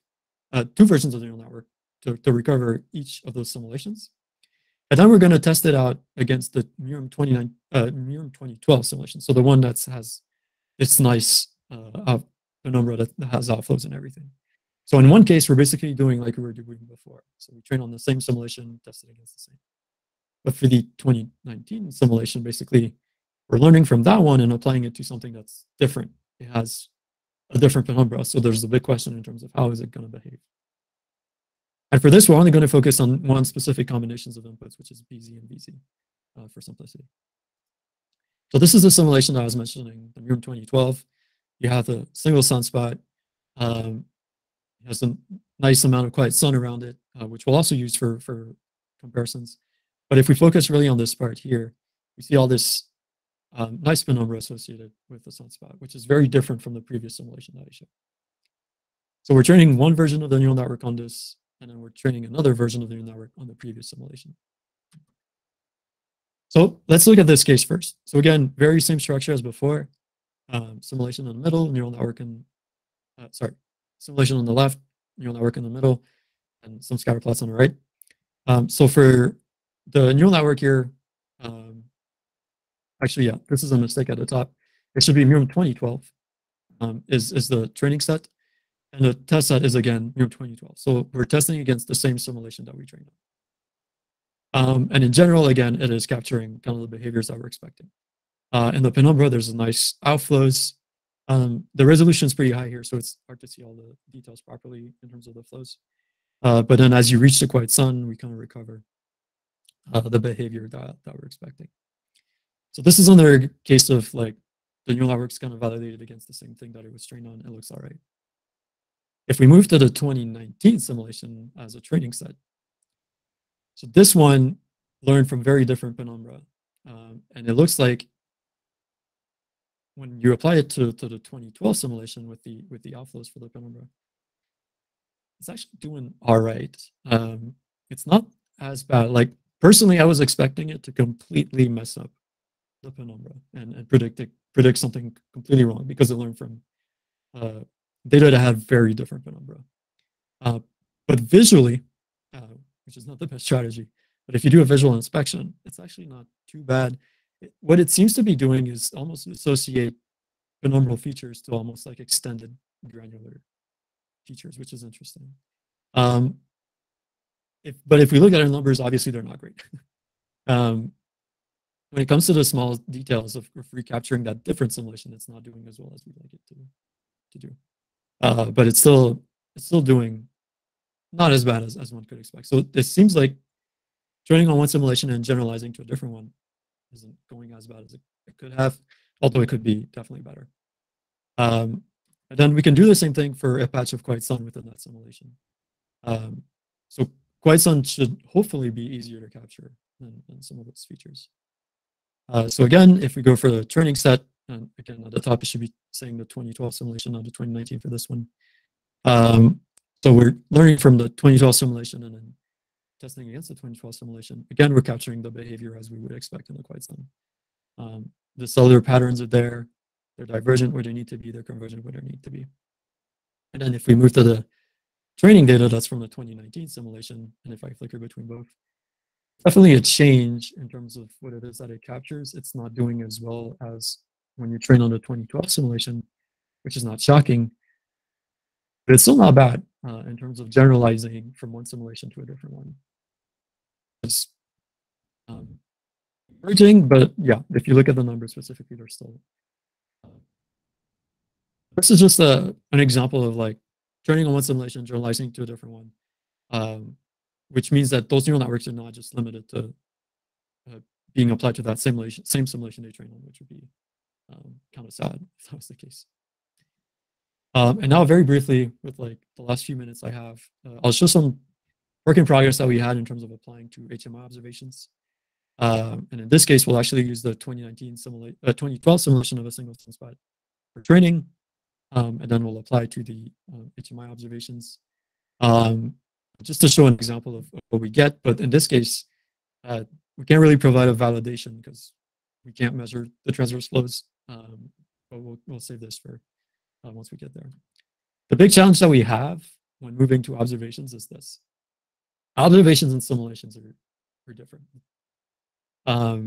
uh, two versions of the neural network, to, to recover each of those simulations. And then we're going to test it out against the MURaM twenty twelve simulation. So the one that has this nice uh, penumbra that has outflows and everything. So in one case, we're basically doing like we were doing before. So we train on the same simulation, test it against the same. But for the twenty nineteen simulation, basically, we're learning from that one and applying it to something that's different. It has a different penumbra. So there's a big question in terms of how is it going to behave. And for this, we're only going to focus on one specific combinations of inputs, which is B Z and V Z uh, for simplicity. So this is the simulation that I was mentioning, the MIRM twenty twelve. You have the single sunspot. Um, it has a nice amount of quiet sun around it, uh, which we'll also use for, for comparisons. But if we focus really on this part here, we see all this um, nice penumbra associated with the sunspot, which is very different from the previous simulation that I showed. So we're training one version of the neural network on this, and then we're training another version of the neural network on the previous simulation. So let's look at this case first. So again, very same structure as before. Um, simulation in the middle, neural network in, uh, sorry, simulation on the left, neural network in the middle, and some scatter plots on the right. Um, so for the neural network here, um, actually, yeah, this is a mistake at the top. It should be MIRM twenty twelve um, is, is the training set. And the test set is, again, MIRM twenty twelve. So we're testing against the same simulation that we trained on. Um, and in general, again, it is capturing kind of the behaviors that we're expecting. Uh, in the penumbra, there's a nice outflows. Um, the resolution is pretty high here, so it's hard to see all the details properly in terms of the flows. Uh, but then as you reach the quiet sun, we kind of recover uh, the behavior that, that we're expecting. So this is another case of like the neural network's kind of validated against the same thing that it was trained on. It looks all right. If we move to the twenty nineteen simulation as a training set, so this one learned from very different penumbra. Um, and it looks like when you apply it to, to the twenty twelve simulation with the with the outflows for the penumbra, it's actually doing all right. Um, it's not as bad. Like personally, I was expecting it to completely mess up the penumbra and, and predict it, predict something completely wrong because it learned from uh, data that had very different penumbra. Uh, but visually, uh, which is not the best strategy, but if you do a visual inspection, it's actually not too bad. It, what it seems to be doing is almost associate penumbral features to almost like extended granular features, which is interesting. Um, if, but if we look at our numbers, obviously they're not great. um, when it comes to the small details of, of recapturing that different simulation, it's not doing as well as we'd like it to, to do. Uh, but it's still, it's still doing not as bad as, as one could expect. So it seems like training on one simulation and generalizing to a different one isn't going as bad as it, it could have, although it could be definitely better. Um, and then we can do the same thing for a patch of quiet sun within that simulation. Um, so quiet sun should hopefully be easier to capture than, than some of its features. Uh, so again, if we go for the training set, and again, at the top, it should be saying the twenty twelve simulation, not the twenty nineteen for this one. Um, so we're learning from the twenty twelve simulation and then testing against the twenty twelve simulation. Again, we're capturing the behavior as we would expect in the quiet sun. Um, the cellular patterns are there. They're divergent where they need to be. They're convergent where they need to be. And then if we move to the training data, that's from the twenty nineteen simulation. And if I flicker between both, definitely a change in terms of what it is that it captures. It's not doing as well as when you train on the twenty twelve simulation, which is not shocking, but it's still not bad uh, in terms of generalizing from one simulation to a different one. It's um, encouraging, but yeah, if you look at the numbers specifically, they're still. Uh, this is just a, an example of like training on one simulation, generalizing to a different one, um, which means that those neural networks are not just limited to uh, being applied to that simulation, same simulation they train on, which would be Um, kind of sad if that was the case. Um, and now very briefly, with like the last few minutes I have, uh, I'll show some work in progress that we had in terms of applying to H M I observations. Um, and in this case, we'll actually use the twenty nineteen simulate, uh, twenty twelve simulation of a single sunspot for training, um, and then we'll apply to the uh, H M I observations. Um, just to show an example of, of what we get, but in this case, uh, we can't really provide a validation because we can't measure the transverse flows. Um, but we'll, we'll save this for uh, once we get there. The big challenge that we have when moving to observations is this. Observations and simulations are, are different. Um,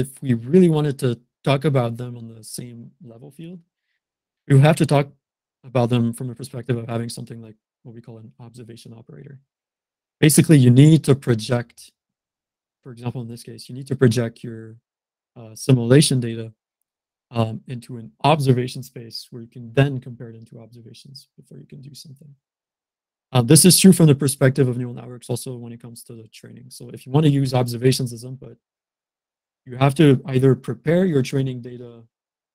if we really wanted to talk about them on the same level field, we would have to talk about them from the perspective of having something like what we call an observation operator. Basically, you need to project, for example, in this case, you need to project your uh, simulation data Um, into an observation space where you can then compare it into observations before you can do something. Uh, this is true from the perspective of neural networks also when it comes to the training. So if you want to use observations as input, you have to either prepare your training data,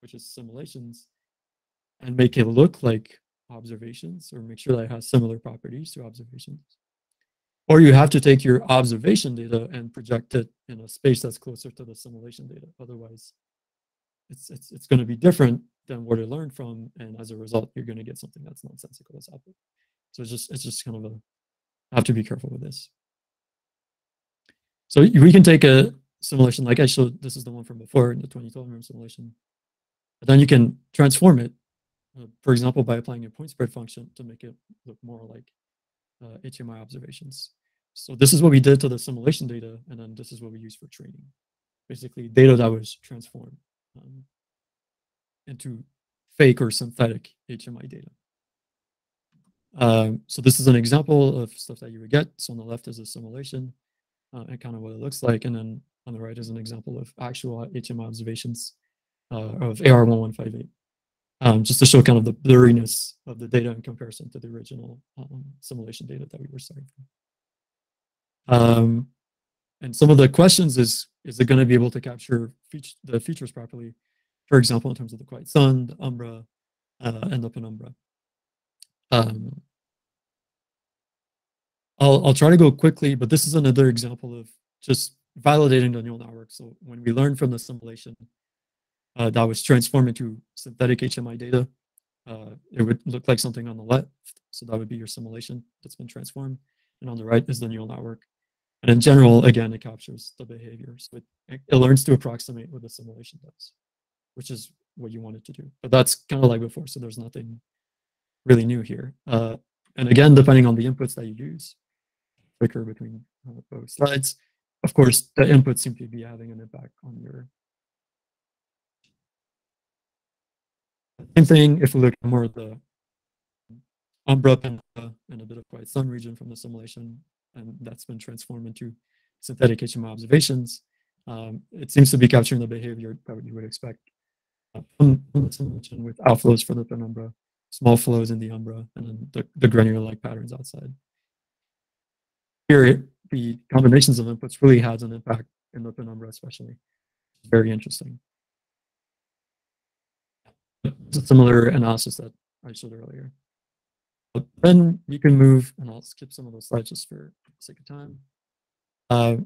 which is simulations, and make it look like observations or make sure that it has similar properties to observations. Or you have to take your observation data and project it in a space that's closer to the simulation data. Otherwise, it's, it's, it's going to be different than what it learned from. And as a result, you're going to get something that's nonsensical as output. So it's just, it's just kind of a, I have to be careful with this. So we can take a simulation, like I showed, this is the one from before in the twenty twelve MIRM simulation. But then you can transform it, uh, for example, by applying a point spread function to make it look more like uh, H M I observations. So this is what we did to the simulation data, and then this is what we use for training. Basically, data that was transformed um, into fake or synthetic H M I data. Um, so this is an example of stuff that you would get. So on the left is a simulation uh, and kind of what it looks like. And then on the right is an example of actual H M I observations uh, of A R one one five eight, um, just to show kind of the blurriness of the data in comparison to the original um, simulation data that we were starting from. Um, and some of the questions is, is it going to be able to capture feature, the features properly? For example, in terms of the quiet sun, the umbra, uh, and the penumbra. Um, I'll, I'll try to go quickly, but this is another example of just validating the neural network. So when we learn from the simulation uh, that was transformed into synthetic H M I data, uh, it would look like something on the left. So that would be your simulation that's been transformed. And on the right is the neural network. And in general, again, it captures the behavior. So it, it learns to approximate what the simulation does, which is what you want it to do. But that's kind of like before, so there's nothing really new here. Uh, and again, depending on the inputs that you use, flicker between uh, both slides, of course, the inputs seem to be having an impact on your. Same thing if we look at more at the umbra and, uh, and a bit of quiet sun region from the simulation, and that's been transformed into synthetic H M I observations. Um, it seems to be capturing the behavior that you would expect uh, from the simulation with outflows for the penumbra, small flows in the umbra, and then the, the granular-like patterns outside. Here, it, the combinations of inputs really has an impact in the penumbra especially. Very interesting. It's a similar analysis that I showed earlier. But then you can move, and I'll skip some of those slides just for the sake of time. Uh,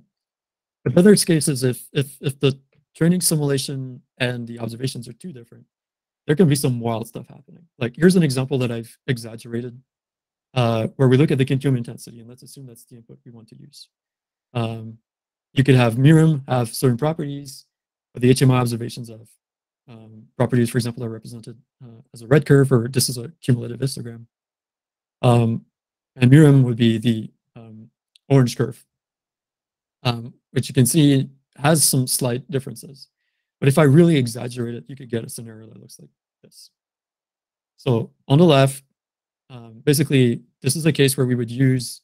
but other cases, if, if, if the training simulation and the observations are too different, there can be some wild stuff happening. Like here's an example that I've exaggerated uh, where we look at the continuum intensity, and let's assume that's the input we want to use. Um, you could have MIRM have certain properties, but the H M I observations have um, properties, for example, that are represented uh, as a red curve, or this is a cumulative histogram. Um, and MIRM would be the um, orange curve, um, which you can see has some slight differences. But if I really exaggerate it, you could get a scenario that looks like this. So on the left, um, basically, this is a case where we would use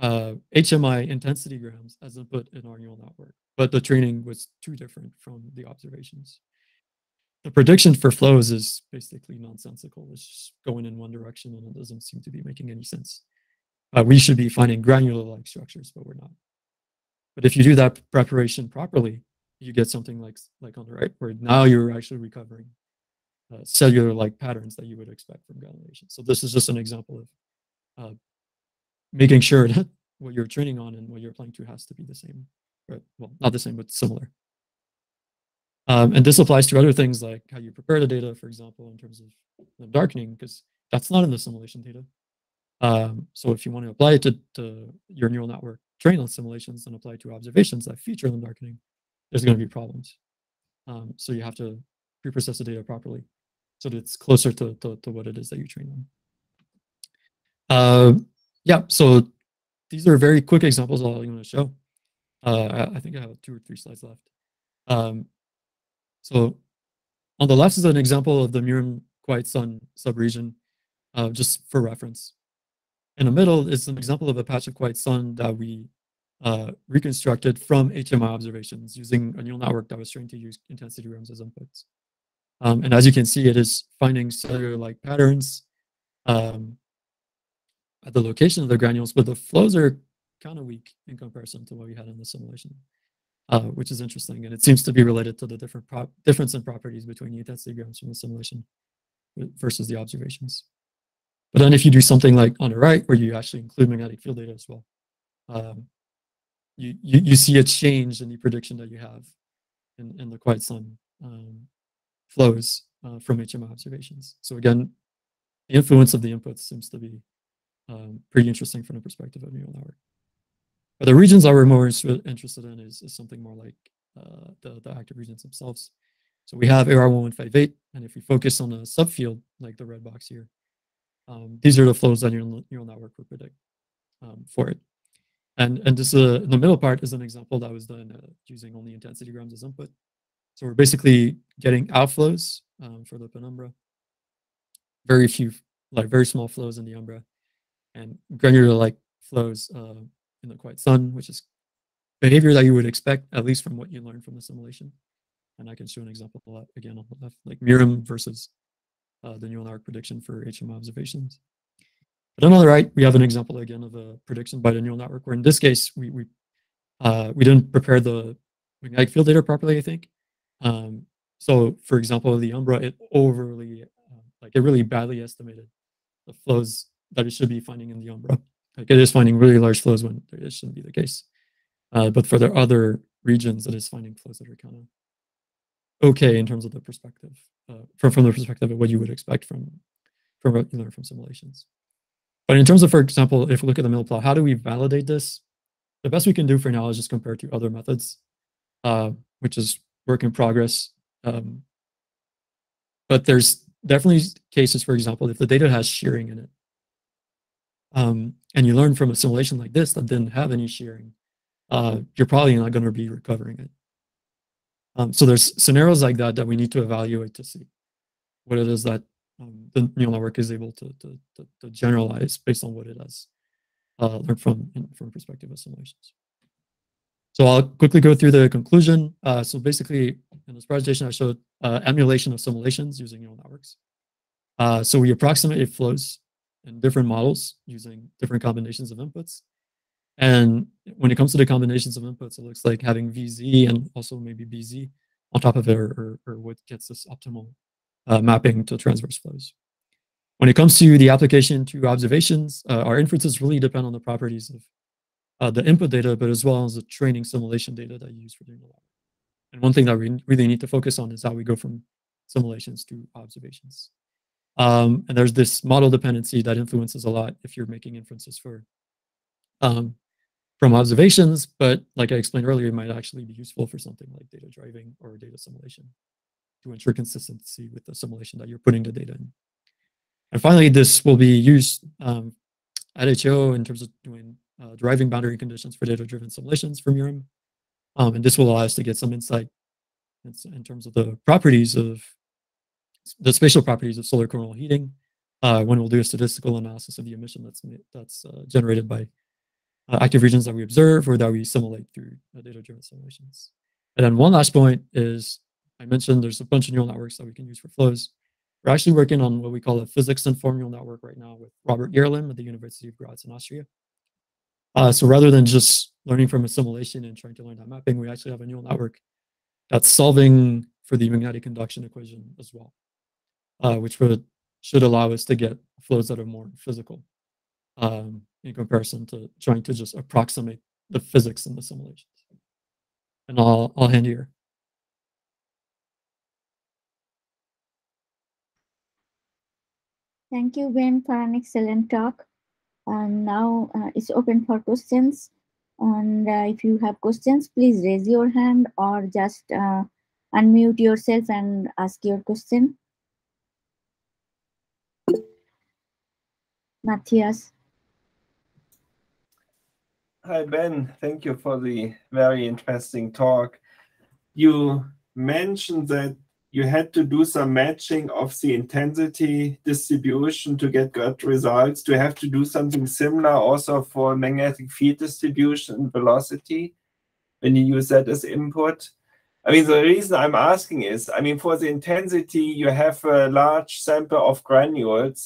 uh, H M I intensity grams as input in our neural network, but the training was too different from the observations. The prediction for flows is basically nonsensical. It's just going in one direction, and it doesn't seem to be making any sense. Uh, we should be finding granular-like structures, but we're not. But if you do that preparation properly, you get something like, like on the right, where now you're actually recovering uh, cellular-like patterns that you would expect from granulation. So this is just an example of uh, making sure that what you're training on and what you're applying to has to be the same, or, well, not the same, but similar. Um, and this applies to other things like how you prepare the data, for example, in terms of the darkening, because that's not in the simulation data. Um, so if you want to apply it to, to your neural network, train on simulations and apply it to observations that feature the darkening, there's going to be problems. Um, so you have to pre-process the data properly so that it's closer to, to, to what it is that you train on. Uh, yeah, so these are very quick examples of all I'm going to show. Uh, I think I have two or three slides left. Um, so on the left is an example of the MIRM quiet sun subregion, uh, just for reference. In the middle is an example of a patch of quiet sun that we Uh, reconstructed from H M I observations using a neural network that was trained to use intensity grams as inputs. Um, and as you can see, it is finding cellular-like patterns. Um, at the location of the granules, but the flows are kind of weak in comparison to what we had in the simulation, uh, which is interesting. And it seems to be related to the different prop difference in properties between the intensity grams from the simulation versus the observations. But then if you do something like on the right, where you actually include magnetic field data as well, um, you, you, you see a change in the prediction that you have in, in the quiet sun um, flows uh, from H M I observations. So again, the influence of the inputs seems to be um, pretty interesting from the perspective of neural network. But the regions that we're more interested in is, is something more like uh, the, the active regions themselves. So we have A R one one five eight, and if we focus on a subfield, like the red box here, um, these are the flows that neural, neural network will predict um, for it. And, and this uh, the middle part is an example that was done uh, using only intensity grams as input. So we're basically getting outflows um, for the penumbra, very few, like very small flows in the umbra, and granular-like flows uh, in the quiet sun, which is behavior that you would expect, at least from what you learned from the simulation. And I can show an example of that again on the left, like MIRM versus uh, the neural network prediction for H M I observations. But then on the right, we have an example again of a prediction by the neural network, where in this case, we we, uh, we didn't prepare the magnetic field data properly, I think. Um, so for example, the umbra, it overly, uh, like it really badly estimated the flows that it should be finding in the umbra. Like it is finding really large flows when it shouldn't be the case. Uh, but for the other regions, it is finding flows that are kind of okay in terms of the perspective, uh, from, from the perspective of what you would expect from, from what you learn from simulations. But in terms of, for example, if we look at the middle plot, how do we validate this? The best we can do for now is just compare to other methods, uh, which is work in progress. Um, but there's definitely cases, for example, if the data has shearing in it, um, and you learn from a simulation like this that didn't have any shearing, uh, you're probably not going to be recovering it. Um, so there's scenarios like that that we need to evaluate to see what it is that um, the neural network is able to, to, to, to generalize based on what it has uh, learned from from the perspective of simulations. So I'll quickly go through the conclusion. Uh, so basically, in this presentation, I showed uh, emulation of simulations using neural networks. Uh, so we approximate flows in different models using different combinations of inputs. And when it comes to the combinations of inputs, it looks like having V Z and also maybe B Z on top of it, or, or, or what gets this optimal uh, mapping to transverse flows. When it comes to the application to observations, uh, our inferences really depend on the properties of uh, the input data, but as well as the training simulation data that you use for doing the lab. And one thing that we really need to focus on is how we go from simulations to observations. Um, and there's this model dependency that influences a lot if you're making inferences for um, from observations, but like I explained earlier, it might actually be useful for something like data driving or data simulation to ensure consistency with the simulation that you're putting the data in. And finally, this will be used um, at H A O in terms of doing uh, driving boundary conditions for data-driven simulations from MURaM. Um, and this will allow us to get some insight in, in terms of the properties of, the spatial properties of solar coronal heating uh, when we'll do a statistical analysis of the emission that's, that's uh, generated by Uh, active regions that we observe or that we simulate through uh, data-driven simulations. And then one last point is, I mentioned there's a bunch of neural networks that we can use for flows. We're actually working on what we call a physics-informed neural network right now with Robert Yerlin at the University of Graz in Austria. Uh, so rather than just learning from a simulation and trying to learn that mapping, we actually have a neural network that's solving for the magnetic induction equation as well, uh, which would, should allow us to get flows that are more physical. Um, in comparison to trying to just approximate the physics in the simulations. And I'll, I'll hand here. Thank you, Ben, for an excellent talk. And now uh, it's open for questions. And uh, if you have questions, please raise your hand or just uh, unmute yourself and ask your question. Matthias. Hi, Ben. Thank you for the very interesting talk. You mentioned that you had to do some matching of the intensity distribution to get good results. Do you have to do something similar also for magnetic field distribution and velocity when you use that as input? I mean, the reason I'm asking is, I mean, for the intensity, you have a large sample of granules.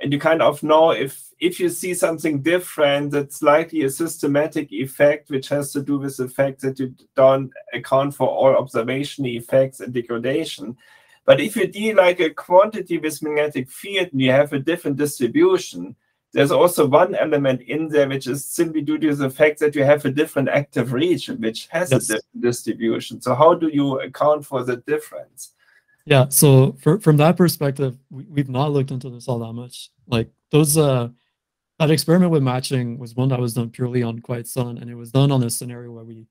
and you kind of know if if you see something different, that's likely a systematic effect, which has to do with the fact that you don't account for all observation effects and degradation. But if you deal like a quantity with magnetic field and you have a different distribution, there's also one element in there which is simply due to the fact that you have a different active region which has yes. a different distribution. So how do you account for the difference? Yeah, so for, from that perspective, we, we've not looked into this all that much. Like those, uh, that experiment with matching was one that was done purely on quiet sun, and it was done on a scenario where we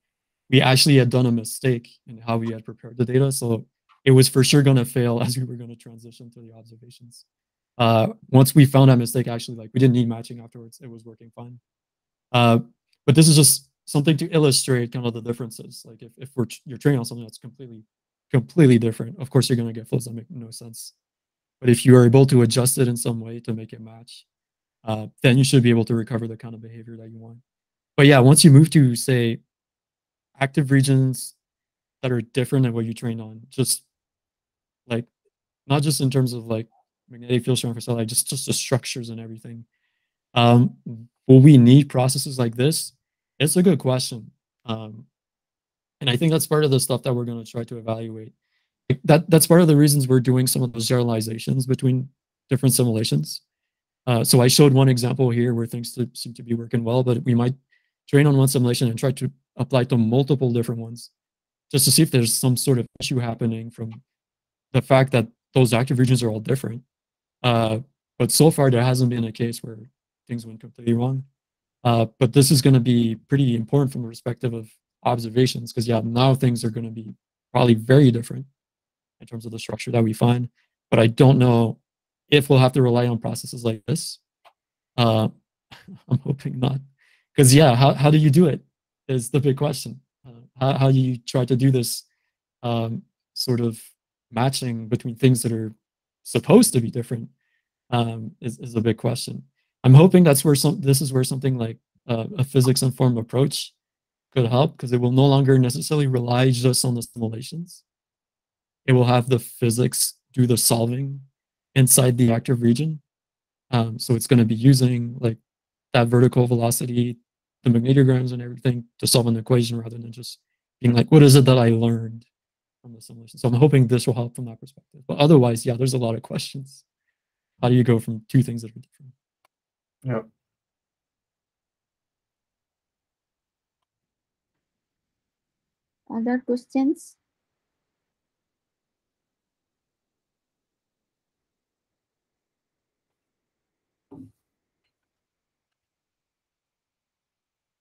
we actually had done a mistake in how we had prepared the data. So it was for sure going to fail as we were going to transition to the observations. Uh, once we found that mistake, actually, like we didn't need matching afterwards. It was working fine. Uh, but this is just something to illustrate kind of the differences. Like if, if we're you're training on something that's completely, completely different, of course, you're going to get flows that make no sense. But if you are able to adjust it in some way to make it match, uh, then you should be able to recover the kind of behavior that you want. But yeah, once you move to, say, active regions that are different than what you trained on, just like, not just in terms of like, magnetic field strength for cell, like just, just the structures and everything. Um, will we need processes like this? It's a good question. Um, and I think that's part of the stuff that we're going to try to evaluate. Like that, that's part of the reasons we're doing some of those generalizations between different simulations. Uh, so I showed one example here where things to, seem to be working well, but we might train on one simulation and try to apply to multiple different ones just to see if there's some sort of issue happening from the fact that those active regions are all different. Uh, but so far, there hasn't been a case where things went completely wrong. Uh, but this is going to be pretty important from the perspective of observations, because yeah, now things are going to be probably very different in terms of the structure that we find. But I don't know if we'll have to rely on processes like this. Uh, I'm hoping not, because yeah, how how do you do it is the big question. Uh, how how do you try to do this um, sort of matching between things that are supposed to be different um, is, is a big question. I'm hoping that's where some, this is where something like uh, a physics-informed approach could help, because it will no longer necessarily rely just on the simulations. It will have the physics do the solving inside the active region. Um, so it's going to be using like that vertical velocity, the magnetograms and everything to solve an equation rather than just being like, what is it that I learned from the simulation? So I'm hoping this will help from that perspective. But otherwise, yeah, there's a lot of questions. How do you go from two things that are different? Yeah. Other questions?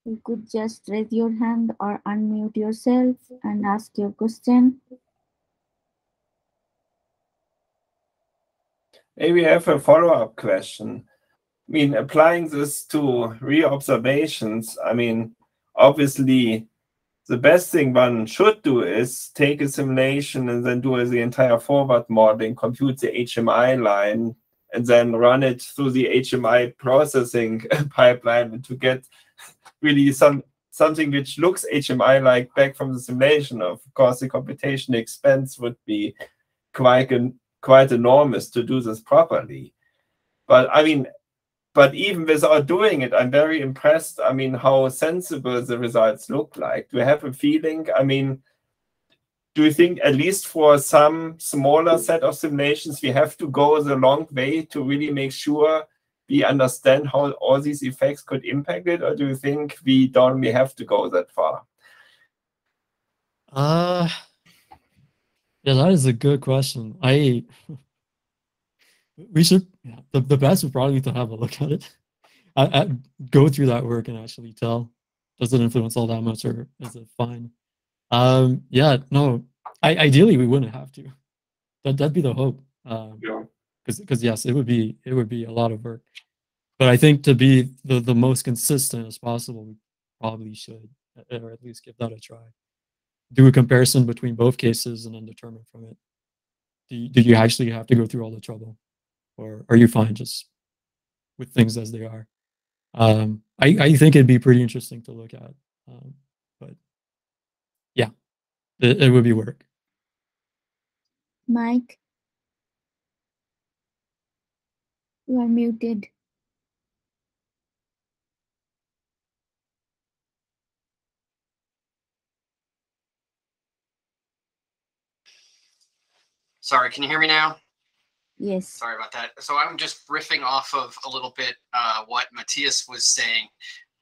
You could just raise your hand or unmute yourself and ask your question. Maybe I have a follow-up question. I mean, applying this to re-observations, I mean, obviously, the best thing one should do is take a simulation and then do the entire forward modeling, compute the H M I line, and then run it through the H M I processing pipeline to get really some something which looks H M I-like back from the simulation. Of course, the computation expense would be quite an, quite enormous to do this properly. But I mean, but even without doing it, I'm very impressed. I mean, how sensible the results look like. Do you have a feeling? I mean, do you think at least for some smaller set of simulations, we have to go the long way to really make sure we understand how all these effects could impact it, or do you think we don't we have to go that far? Uh, yeah, that is a good question. I we should yeah, the, the best would probably be to have a look at it. I, I go through that work and actually tell, does it influence all that much or is it fine? Um, yeah, no, I ideally we wouldn't have to. That that'd be the hope. Um, yeah. Because yes, it would be it would be a lot of work, but I think to be the the most consistent as possible, we probably should, or at least give that a try. Do a comparison between both cases and then determine from it. Do you, do you actually have to go through all the trouble, or are you fine just with things as they are? Um, I I think it'd be pretty interesting to look at, um, but yeah, it, it would be work. Mike. You are muted. Sorry, can you hear me now? Yes. Sorry about that. So I'm just riffing off of a little bit uh, what Matthias was saying,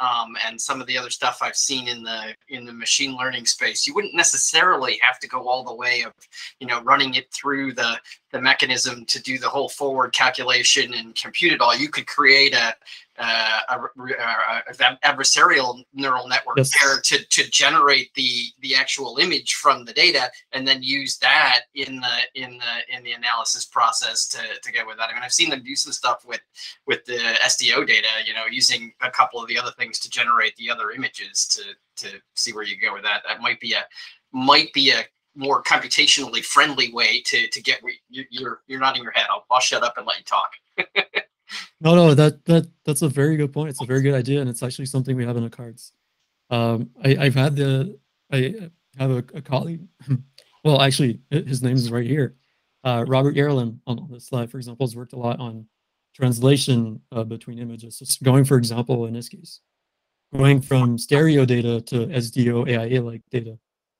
um, and some of the other stuff I've seen in the in the machine learning space. You wouldn't necessarily have to go all the way of, you know, running it through the the mechanism to do the whole forward calculation and compute it all. You could create a uh, a, a, a adversarial neural network yes. there to to generate the the actual image from the data, and then use that in the in the in the analysis process to to go with that. I mean, I've seen them do some stuff with with the S D O data, you know, using a couple of the other things to generate the other images to to see where you go with that. That might be a might be a more computationally friendly way to to get where you, you're you're nodding your head. I'll I'll shut up and let you talk. No, no, that that that's a very good point. It's a very good idea, and it's actually something we have in our cards. Um, I, I've had the I have a, a colleague. Well, actually, his name is right here. Uh, Robert Yerlin on this slide, for example, has worked a lot on translation uh, between images. So going, for example, in this case, going from stereo data to S D O A I A-like data.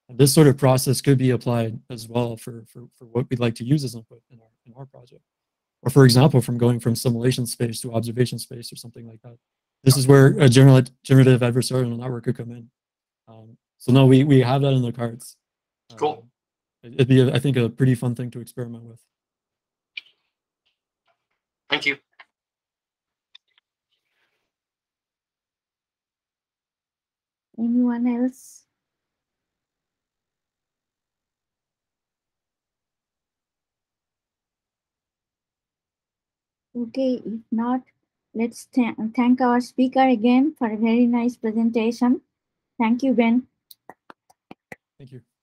And this sort of process could be applied as well for for for what we'd like to use as input in our in our project. Or, for example, from going from simulation space to observation space or something like that. This is where a general, generative adversarial network could come in. Um, so, no, we, we have that in the cards. Uh, cool. It'd be, I think, a pretty fun thing to experiment with. Thank you. Anyone else? Okay, if not, let's th thank our speaker again for a very nice presentation. Thank you, Ben. Thank you.